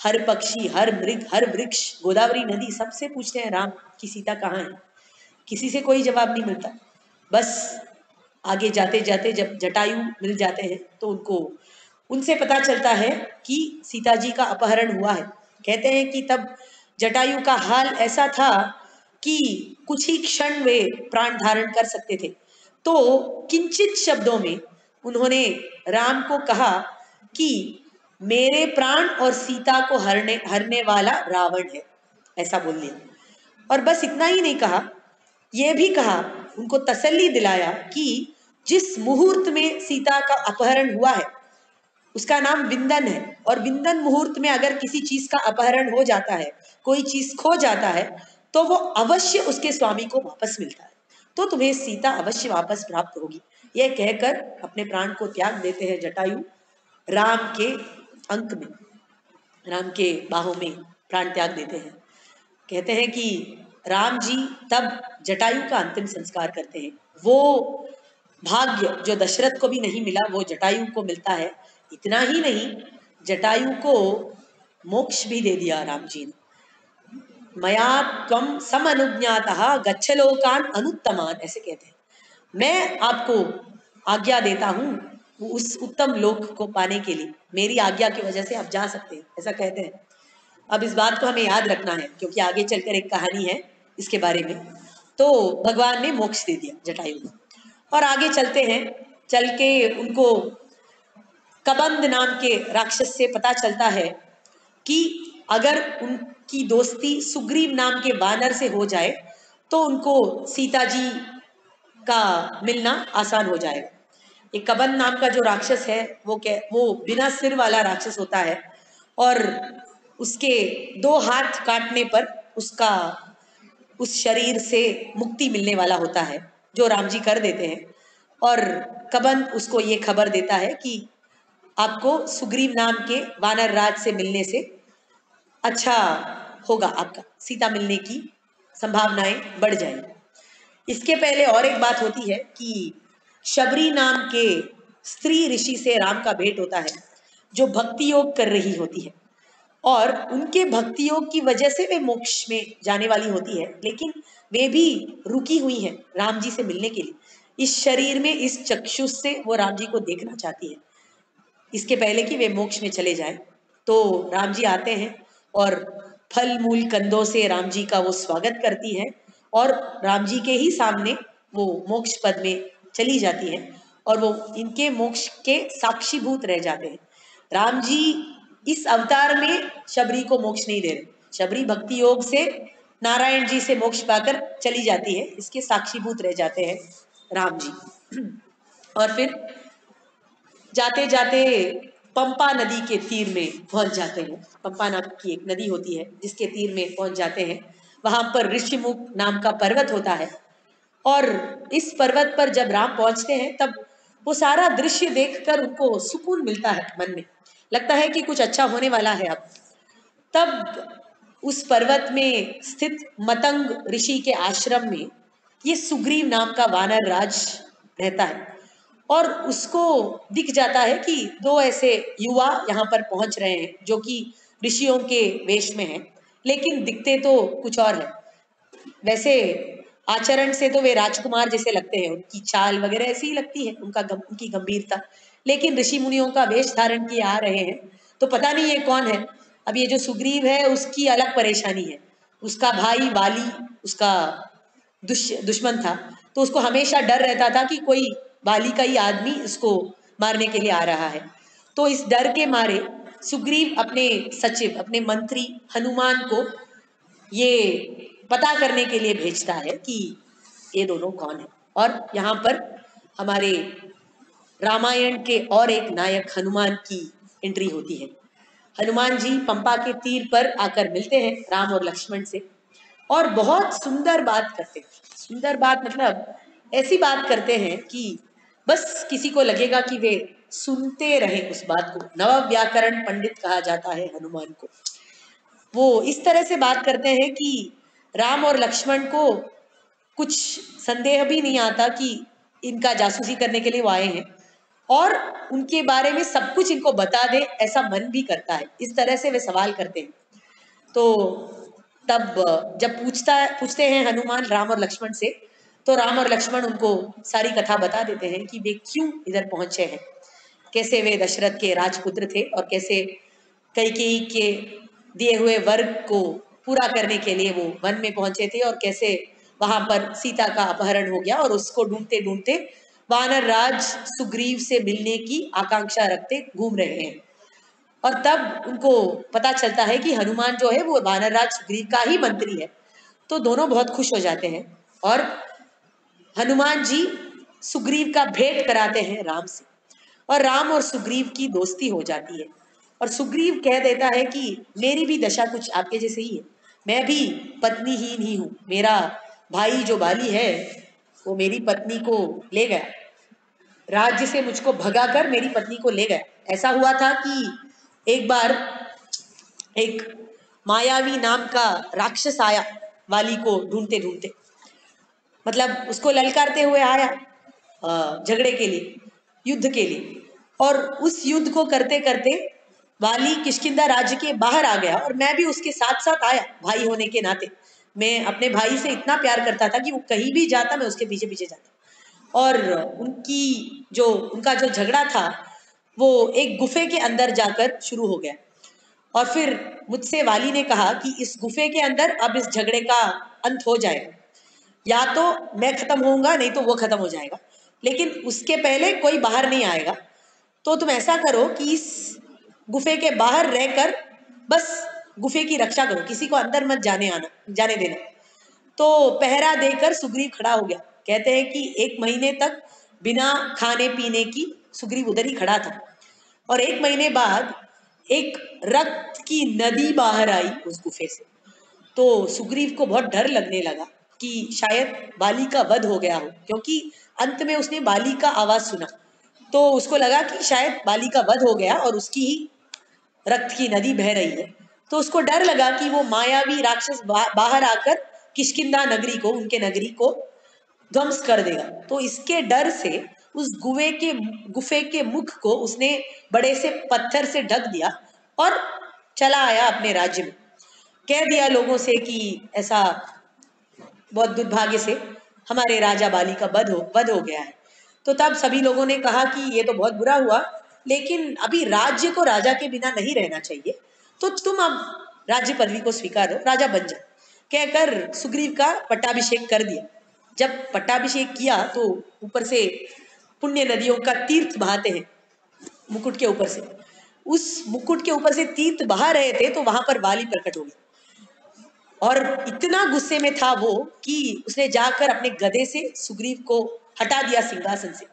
हर पक्षी, हर मृग, हर वृक्ष, गोदावरी नदी, सबसे पूछते हैं राम की सीता कहाँ है। किसी से कोई जवाब नहीं मिलता। बस आगे जाते जाते जब जटायु मिल जाते हैं तो उनको उनसे पता चलता है कि सीता जी का अपहरण हुआ है। कहते हैं कि तब जटायु का हाल ऐसा था कि कुछ ही क्षण वे प्राण धारण कर सकते थे। तो किंचित शब्दों में उन्होंने राम को कहा कि मेरे प्राण और सीता को हरने हरने वाला रावण है, ऐसा बोल दिया। और बस इतना ही नहीं कहा, यह भी कहा, उनको तसल्ली दिलाया कि जिस मुहूर्त में सीता का अपहरण हुआ है उसका नाम विंदन है, और विंदन मुहूर्त में अगर किसी चीज का अपहरण हो जाता है, कोई चीज खो जाता है, तो वो अवश्य उसके स्वामी को वापस मिलता है, तो तुम्हें सीता अवश्य वापस प्राप्त होगी। यह कहकर अपने प्राण को त्याग देते हैं जटायु राम के अंक में, राम के बाहों में प्राण त्याग देते हैं। कहते हैं कि राम जी तब जटायु का अंतिम संस्कार करते हैं। वो भाग्य जो दशरथ को भी नहीं मिला वो जटायु को मिलता है। इतना ही नहीं, जटायु को मोक्ष भी दे दिया राम जी ने। मया त्वं समनुज्ञातः गच्छ लोकान् अनुत्तमान, ऐसे कहते हैं, मैं आपको आज्ञा देता हूँ उस उत्तम लोक को पाने के लिए, मेरी आज्ञा की वजह से आप जा सकते हैं, ऐसा कहते हैं। अब इस बात को हमें याद रखना है क्योंकि आगे चलकर एक कहानी है इसके बारे में। तो भगवान ने मोक्ष दे दिया जटायु को। और आगे चलते हैं, चल के उनको कबंद नाम के राक्षस से पता चलता है कि अगर उनकी दोस्ती सुग्रीव नाम के वानर से हो जाए तो उनको सीता जी का मिलना आसान हो जाएगा। ये कबंद नाम का जो राक्षस है वो क्या वो बिना सिर वाला राक्षस होता है और उसके दो हाथ काटने पर उसका उस शरीर से मुक्ति मिलने वाला होता है, जो राम जी कर देते हैं। और कबंद उसको ये खबर देता है कि आपको सुग्रीव नाम के वानर राज से मिलने से अच्छा होगा, आपका सीता मिलने की संभावनाएं बढ़ जाएंगी। इसके पहले और एक बात होती है कि शबरी नाम के स्त्री ऋषि से राम का भेंट होता है, जो भक्ति योग कर रही होती है और उनके भक्ति योग की वजह से वे मोक्ष में जाने वाली होती है, लेकिन वे भी रुकी हुई हैं राम जी से मिलने के लिए। इस शरीर में, इस चक्षुष से वो राम जी को देखना चाहती है इसके पहले कि वे मोक्ष में चले जाएं। तो राम जी आते हैं और फल मूल कंदों से राम जी का वो स्वागत करती है और राम जी के ही सामने वो मोक्ष पद में चली जाती है और वो इनके मोक्ष के साक्षीभूत रह जाते हैं। राम जी इस अवतार में शबरी को मोक्ष नहीं दे रहे। शबरी भक्ति योग से नारायण जी से मोक्ष पाकर चली जाती है, इसके साक्षीभूत रह जाते हैं राम जी। और फिर जाते जाते पंपा नदी के तीर में पहुंच जाते हैं। पंपा नाम की एक नदी होती है जिसके तीर में पहुंच जाते हैं। वहां पर ऋषिमुख नाम का पर्वत होता है और इस पर्वत पर जब राम पहुंचते हैं तब वो सारा दृश्य देखकर उनको सुकून मिलता है, मन में लगता है कि कुछ अच्छा होने वाला है अब। तब उस पर्वत में स्थित मतंग ऋषि के आश्रम में ये सुग्रीव नाम का वानर राज रहता है और उसको दिख जाता है कि दो ऐसे युवा यहाँ पर पहुंच रहे हैं जो कि ऋषियों के वेश में हैं, लेकिन दिखते तो कुछ और है। वैसे आचरण से तो वे राजकुमार जैसे लगते हैं, उनकी चाल वगैरह ऐसी ही लगती है, उनका गम, उनकी गंभीरता, लेकिन ऋषि मुनियों का वेश धारण किए आ रहे हैं तो पता नहीं ये कौन है। अब ये जो सुग्रीव है उसकी अलग परेशानी है, उसका भाई वाली उसका दुश दुश्मन था तो उसको हमेशा डर रहता था कि कोई बाली का ही आदमी इसको मारने के लिए आ रहा है। तो इस डर के मारे सुग्रीव अपने सचिव, अपने मंत्री हनुमान को ये पता करने के लिए भेजता है कि ये दोनों कौन है। और यहाँ पर हमारे रामायण के और एक नायक हनुमान की एंट्री होती है। हनुमान जी पंपा के तीर पर आकर मिलते हैं राम और लक्ष्मण से और बहुत सुंदर बात करते हैं। सुंदर बात मतलब ऐसी बात करते हैं कि बस किसी को लगेगा कि वे सुनते रहें उस बात को। नव व्याकरण पंडित कहा जाता है हनुमान को। वो इस तरह से बात करते हैं कि राम और लक्ष्मण को कुछ संदेह भी नहीं आता कि इनका जासूसी करने के लिए वो आए हैं और उनके बारे में सब कुछ इनको बता दे, ऐसा मन भी करता है। इस तरह से वे सवाल करते हैं। तो तब जब पूछता पूछते हैं हनुमान राम और लक्ष्मण से, तो राम और लक्ष्मण उनको सारी कथा बता देते हैं कि वे क्यों इधर पहुंचे हैं, कैसे वे दशरथ के राजपुत्र थे और कैसे कैकेयी के दिए हुए वर्ग को पूरा करने के लिए वो वन में पहुंचे थे और कैसे वहां पर सीता का अपहरण हो गया और उसको ढूंढते ढूंढते वानर राज सुग्रीव से मिलने की आकांक्षा रखते घूम रहे हैं। और तब उनको पता चलता है कि हनुमान जो है वो वानर राज सुग्रीव का ही मंत्री है। तो दोनों बहुत खुश हो जाते हैं और हनुमान जी सुग्रीव का भेंट कराते हैं राम से और राम और सुग्रीव की दोस्ती हो जाती है। और सुग्रीव कह देता है कि मेरी भी दशा कुछ आपके जैसे ही है, मैं भी पत्नी ही नहीं हूँ, मेरा भाई जो बाली है वो मेरी पत्नी को ले गया, राज्य से मुझको भगाकर मेरी पत्नी को ले गया। ऐसा हुआ था कि एक बार एक मायावी नाम का राक्षस आया वाली को ढूंढते ढूंढते, मतलब उसको ललकारते हुए आया झगड़े के लिए, युद्ध के लिए, और उस युद्ध को करते करते वाली किष्किंधा राज्य के बाहर आ गया और मैं भी उसके साथ साथ आया। भाई होने के नाते मैं अपने भाई से इतना प्यार करता था कि वो कहीं भी जाता मैं उसके पीछे पीछे जाता। और उनकी जो उनका जो झगड़ा था वो एक गुफे के अंदर जाकर शुरू हो गया और फिर मुझसे वाली ने कहा कि इस गुफे के अंदर अब इस झगड़े का अंत हो जाएगा, या तो मैं खत्म होऊंगा नहीं तो वो खत्म हो जाएगा, लेकिन उसके पहले कोई बाहर नहीं आएगा। तो तुम ऐसा करो कि इस गुफे के बाहर रहकर बस गुफे की रक्षा करो, किसी को अंदर मत जाने आना जाने देना। तो पहरा देकर सुग्रीव खड़ा हो गया। कहते हैं कि एक महीने तक बिना खाने पीने की सुग्रीव उधर ही खड़ा था, और एक महीने बाद एक रक्त की नदी बाहर आई उस गुफे से। तो सुग्रीव को बहुत डर लगने लगा कि शायद बाली का वध हो गया हो, क्योंकि अंत में उसने बाली का आवाज सुना। तो उसको लगा कि शायद बाली का वध हो गया और उसकी रक्त की नदी बह रही है। तो उसको डर लगा कि वो मायावी राक्षस बा, बाहर आकर किष्किंधा नगरी को, उनके नगरी को ध्वंस कर देगा। तो इसके डर से उस गुहे के गुफे के मुख को उसने बड़े से पत्थर से ढक दिया और चला आया अपने राज्य में। कह दिया लोगों से कि ऐसा बहुत दुर्भाग्य से हमारे राजा बाली का वध हो वध हो गया है। तो तब सभी लोगों ने कहा कि ये तो बहुत बुरा हुआ, लेकिन अभी राज्य को राजा के बिना नहीं रहना चाहिए, तो तुम अब राज्य पदवी को स्वीकार करो, राजा बन जाओ, कहकर सुग्रीव का पट्टाभिषेक कर दिया। जब पट्टाभिषेक किया तो ऊपर से पुण्य नदियों का तीर्थ बहाते हैं मुकुट के ऊपर से, उस मुकुट के ऊपर से तीर्थ बहा रहे थे तो वहां पर बाली प्रकट हो गई। और इतना गुस्से में था वो कि उसने जाकर अपने गधे से सुग्रीव को हटा दिया, सिंहासन से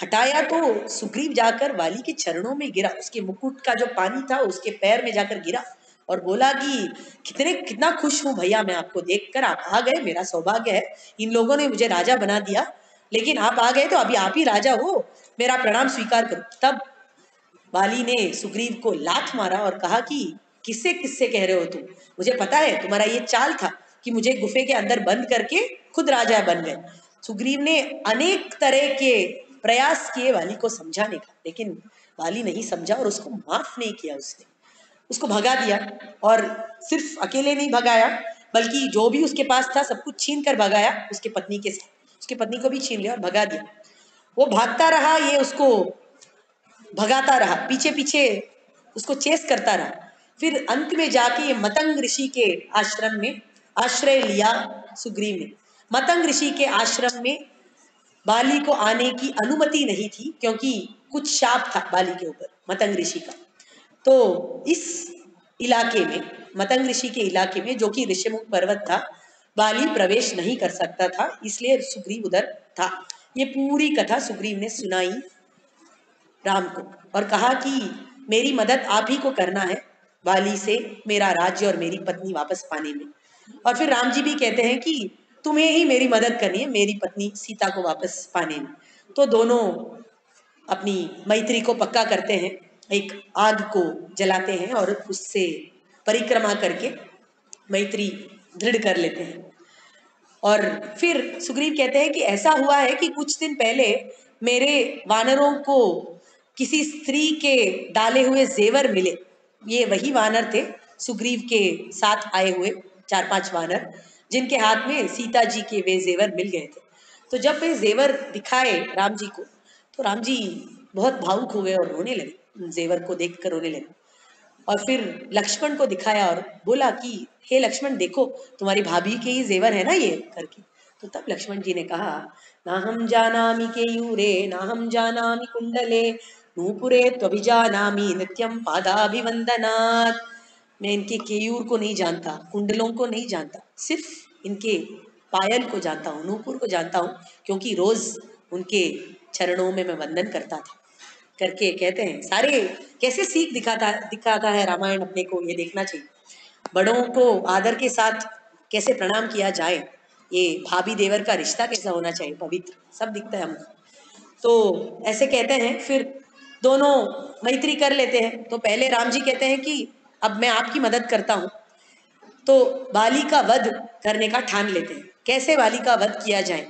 हटाया। तो सुग्रीव जाकर बाली के चरणों में गिरा, उसके मुकुट का जो पानी था उसके पैर में जाकर गिरा और बोला कि कितने कितना खुश हूँ भैया मैं आपको देखकर, आप आ गए, मेरा सौभाग्य है, इन लोगों ने मुझे राजा बना दिया, लेकिन आप आ गए तो अभी आप ही राजा हो, मेरा प्रणाम स्वीकार करो। तब बाली ने सुग्रीव को लात मारा और कहा कि किससे किससे कह रहे हो तुम, मुझे पता है तुम्हारा ये चाल था कि मुझे गुफे के अंदर बंद करके खुद राजा बन गए। सुग्रीव ने अनेक तरह के प्रयास किए बाली को समझाने का, लेकिन बाली नहीं समझा और उसको माफ नहीं किया, उसने उसको भगा दिया। और सिर्फ अकेले नहीं भगाया, बल्कि जो भी उसके पास था सब कुछ छीन कर भगाया, उसके पत्नी के साथ, उसकी पत्नी को भी छीन लिया और भगा दिया। वो भागता रहा, ये उसको भगाता रहा, पीछे पीछे उसको चेस करता रहा। फिर अंत में जाके ये मतंग ऋषि के आश्रम में आश्रय लिया सुग्रीव ने। मतंग ऋषि के आश्रम में बाली को आने की अनुमति नहीं थी, क्योंकि कुछ शाप था बाली के ऊपर मतंग ऋषि का। तो इस इलाके में, मतंग ऋषि के इलाके में, जो कि ऋषिमुख पर्वत था, बाली प्रवेश नहीं कर सकता था, इसलिए सुग्रीव उधर था। ये पूरी कथा सुग्रीव ने सुनाई राम को और कहा कि मेरी मदद आप ही को करना है बाली से मेरा राज्य और मेरी पत्नी वापस पाने में। और फिर राम जी भी कहते हैं कि तुम्हें ही मेरी मदद करनी है मेरी पत्नी सीता को वापस पाने में। तो दोनों अपनी मैत्री को पक्का करते हैं, एक आग को जलाते हैं और उससे परिक्रमा करके मैत्री दृढ़ कर लेते हैं। और फिर सुग्रीव कहते हैं कि ऐसा हुआ है कि कुछ दिन पहले मेरे वानरों को किसी स्त्री के डाले हुए जेवर मिले। ये वही वानर थे सुग्रीव के साथ आए हुए, चार पांच वानर, जिनके हाथ में सीता जी के वे जेवर मिल गए थे। तो जब वे जेवर दिखाए राम जी को, तो राम जी बहुत भावुक हो गए और रोने लगे, जेवर को देखकर रोने लगे। और फिर लक्ष्मण को दिखाया और बोला कि हे लक्ष्मण, देखो तुम्हारी भाभी के ही जेवर है ना ये, करके। तो तब लक्ष्मण जी ने कहा, ना हम जानामि केयूरे ना हम जानामि कुंडले नूपुरे त्वभिजानामि नित्यम पादाभिवंदनात्। मैं इनके केयूर को नहीं जानता, कुंडलों को नहीं जानता, सिर्फ इनके पायल को जानता हूँ, नूपुर को जानता हूँ, क्योंकि रोज उनके चरणों में मैं वंदन करता था, करके कहते हैं। सारे कैसे सीख दिखाता दिखाता है रामायण अपने को, ये देखना चाहिए। बड़ों को आदर के साथ कैसे प्रणाम किया जाए, ये भाभी देवर का रिश्ता कैसा होना चाहिए, पवित्र, सब दिखता है हमको। तो ऐसे कहते हैं, फिर दोनों मैत्री कर लेते हैं। तो पहले राम जी कहते हैं कि अब मैं आपकी मदद करता हूँ, तो बाली का वध करने का ठान लेते हैं। कैसे बाली का वध किया जाए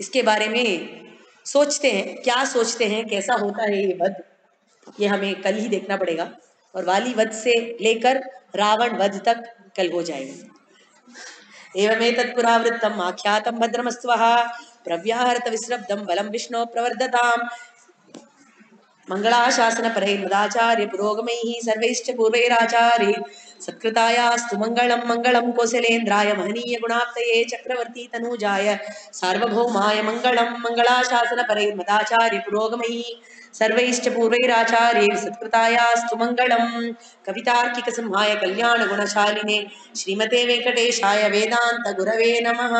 इसके बारे में सोचते हैं, क्या सोचते हैं, कैसा होता है ये वध, ये हमें कल ही देखना पड़ेगा। और बाली वध से लेकर रावण वध तक कल हो जाएगा। एवमेतत् पुरावृत्तम आख्यातम भद्रमस्त्वः प्रव्याहृत विस्रब्धम बलम विष्णो प्रवर्धताम। मंगलाशासन परे मदाचार्य पुरोगमैः सर्वैश्च पूर्वैराचार्य सत्कृतायास्तु मंगलम मंगलम कौशलेन्द्राय महनीय गुणाप्तये चक्रवर्ती तनूजाय सार्वभौमाय मंगलम मंगलाशासन परे मदाचार्य पुरोगमैः सर्वैश्च पूर्वैराचार्य सत्कृतायास्तु मंगलम। कवितार्किक संहाय कल्याण गुणशालिने श्रीमते वेंकटेशाय वेदांत गुरवे नमः।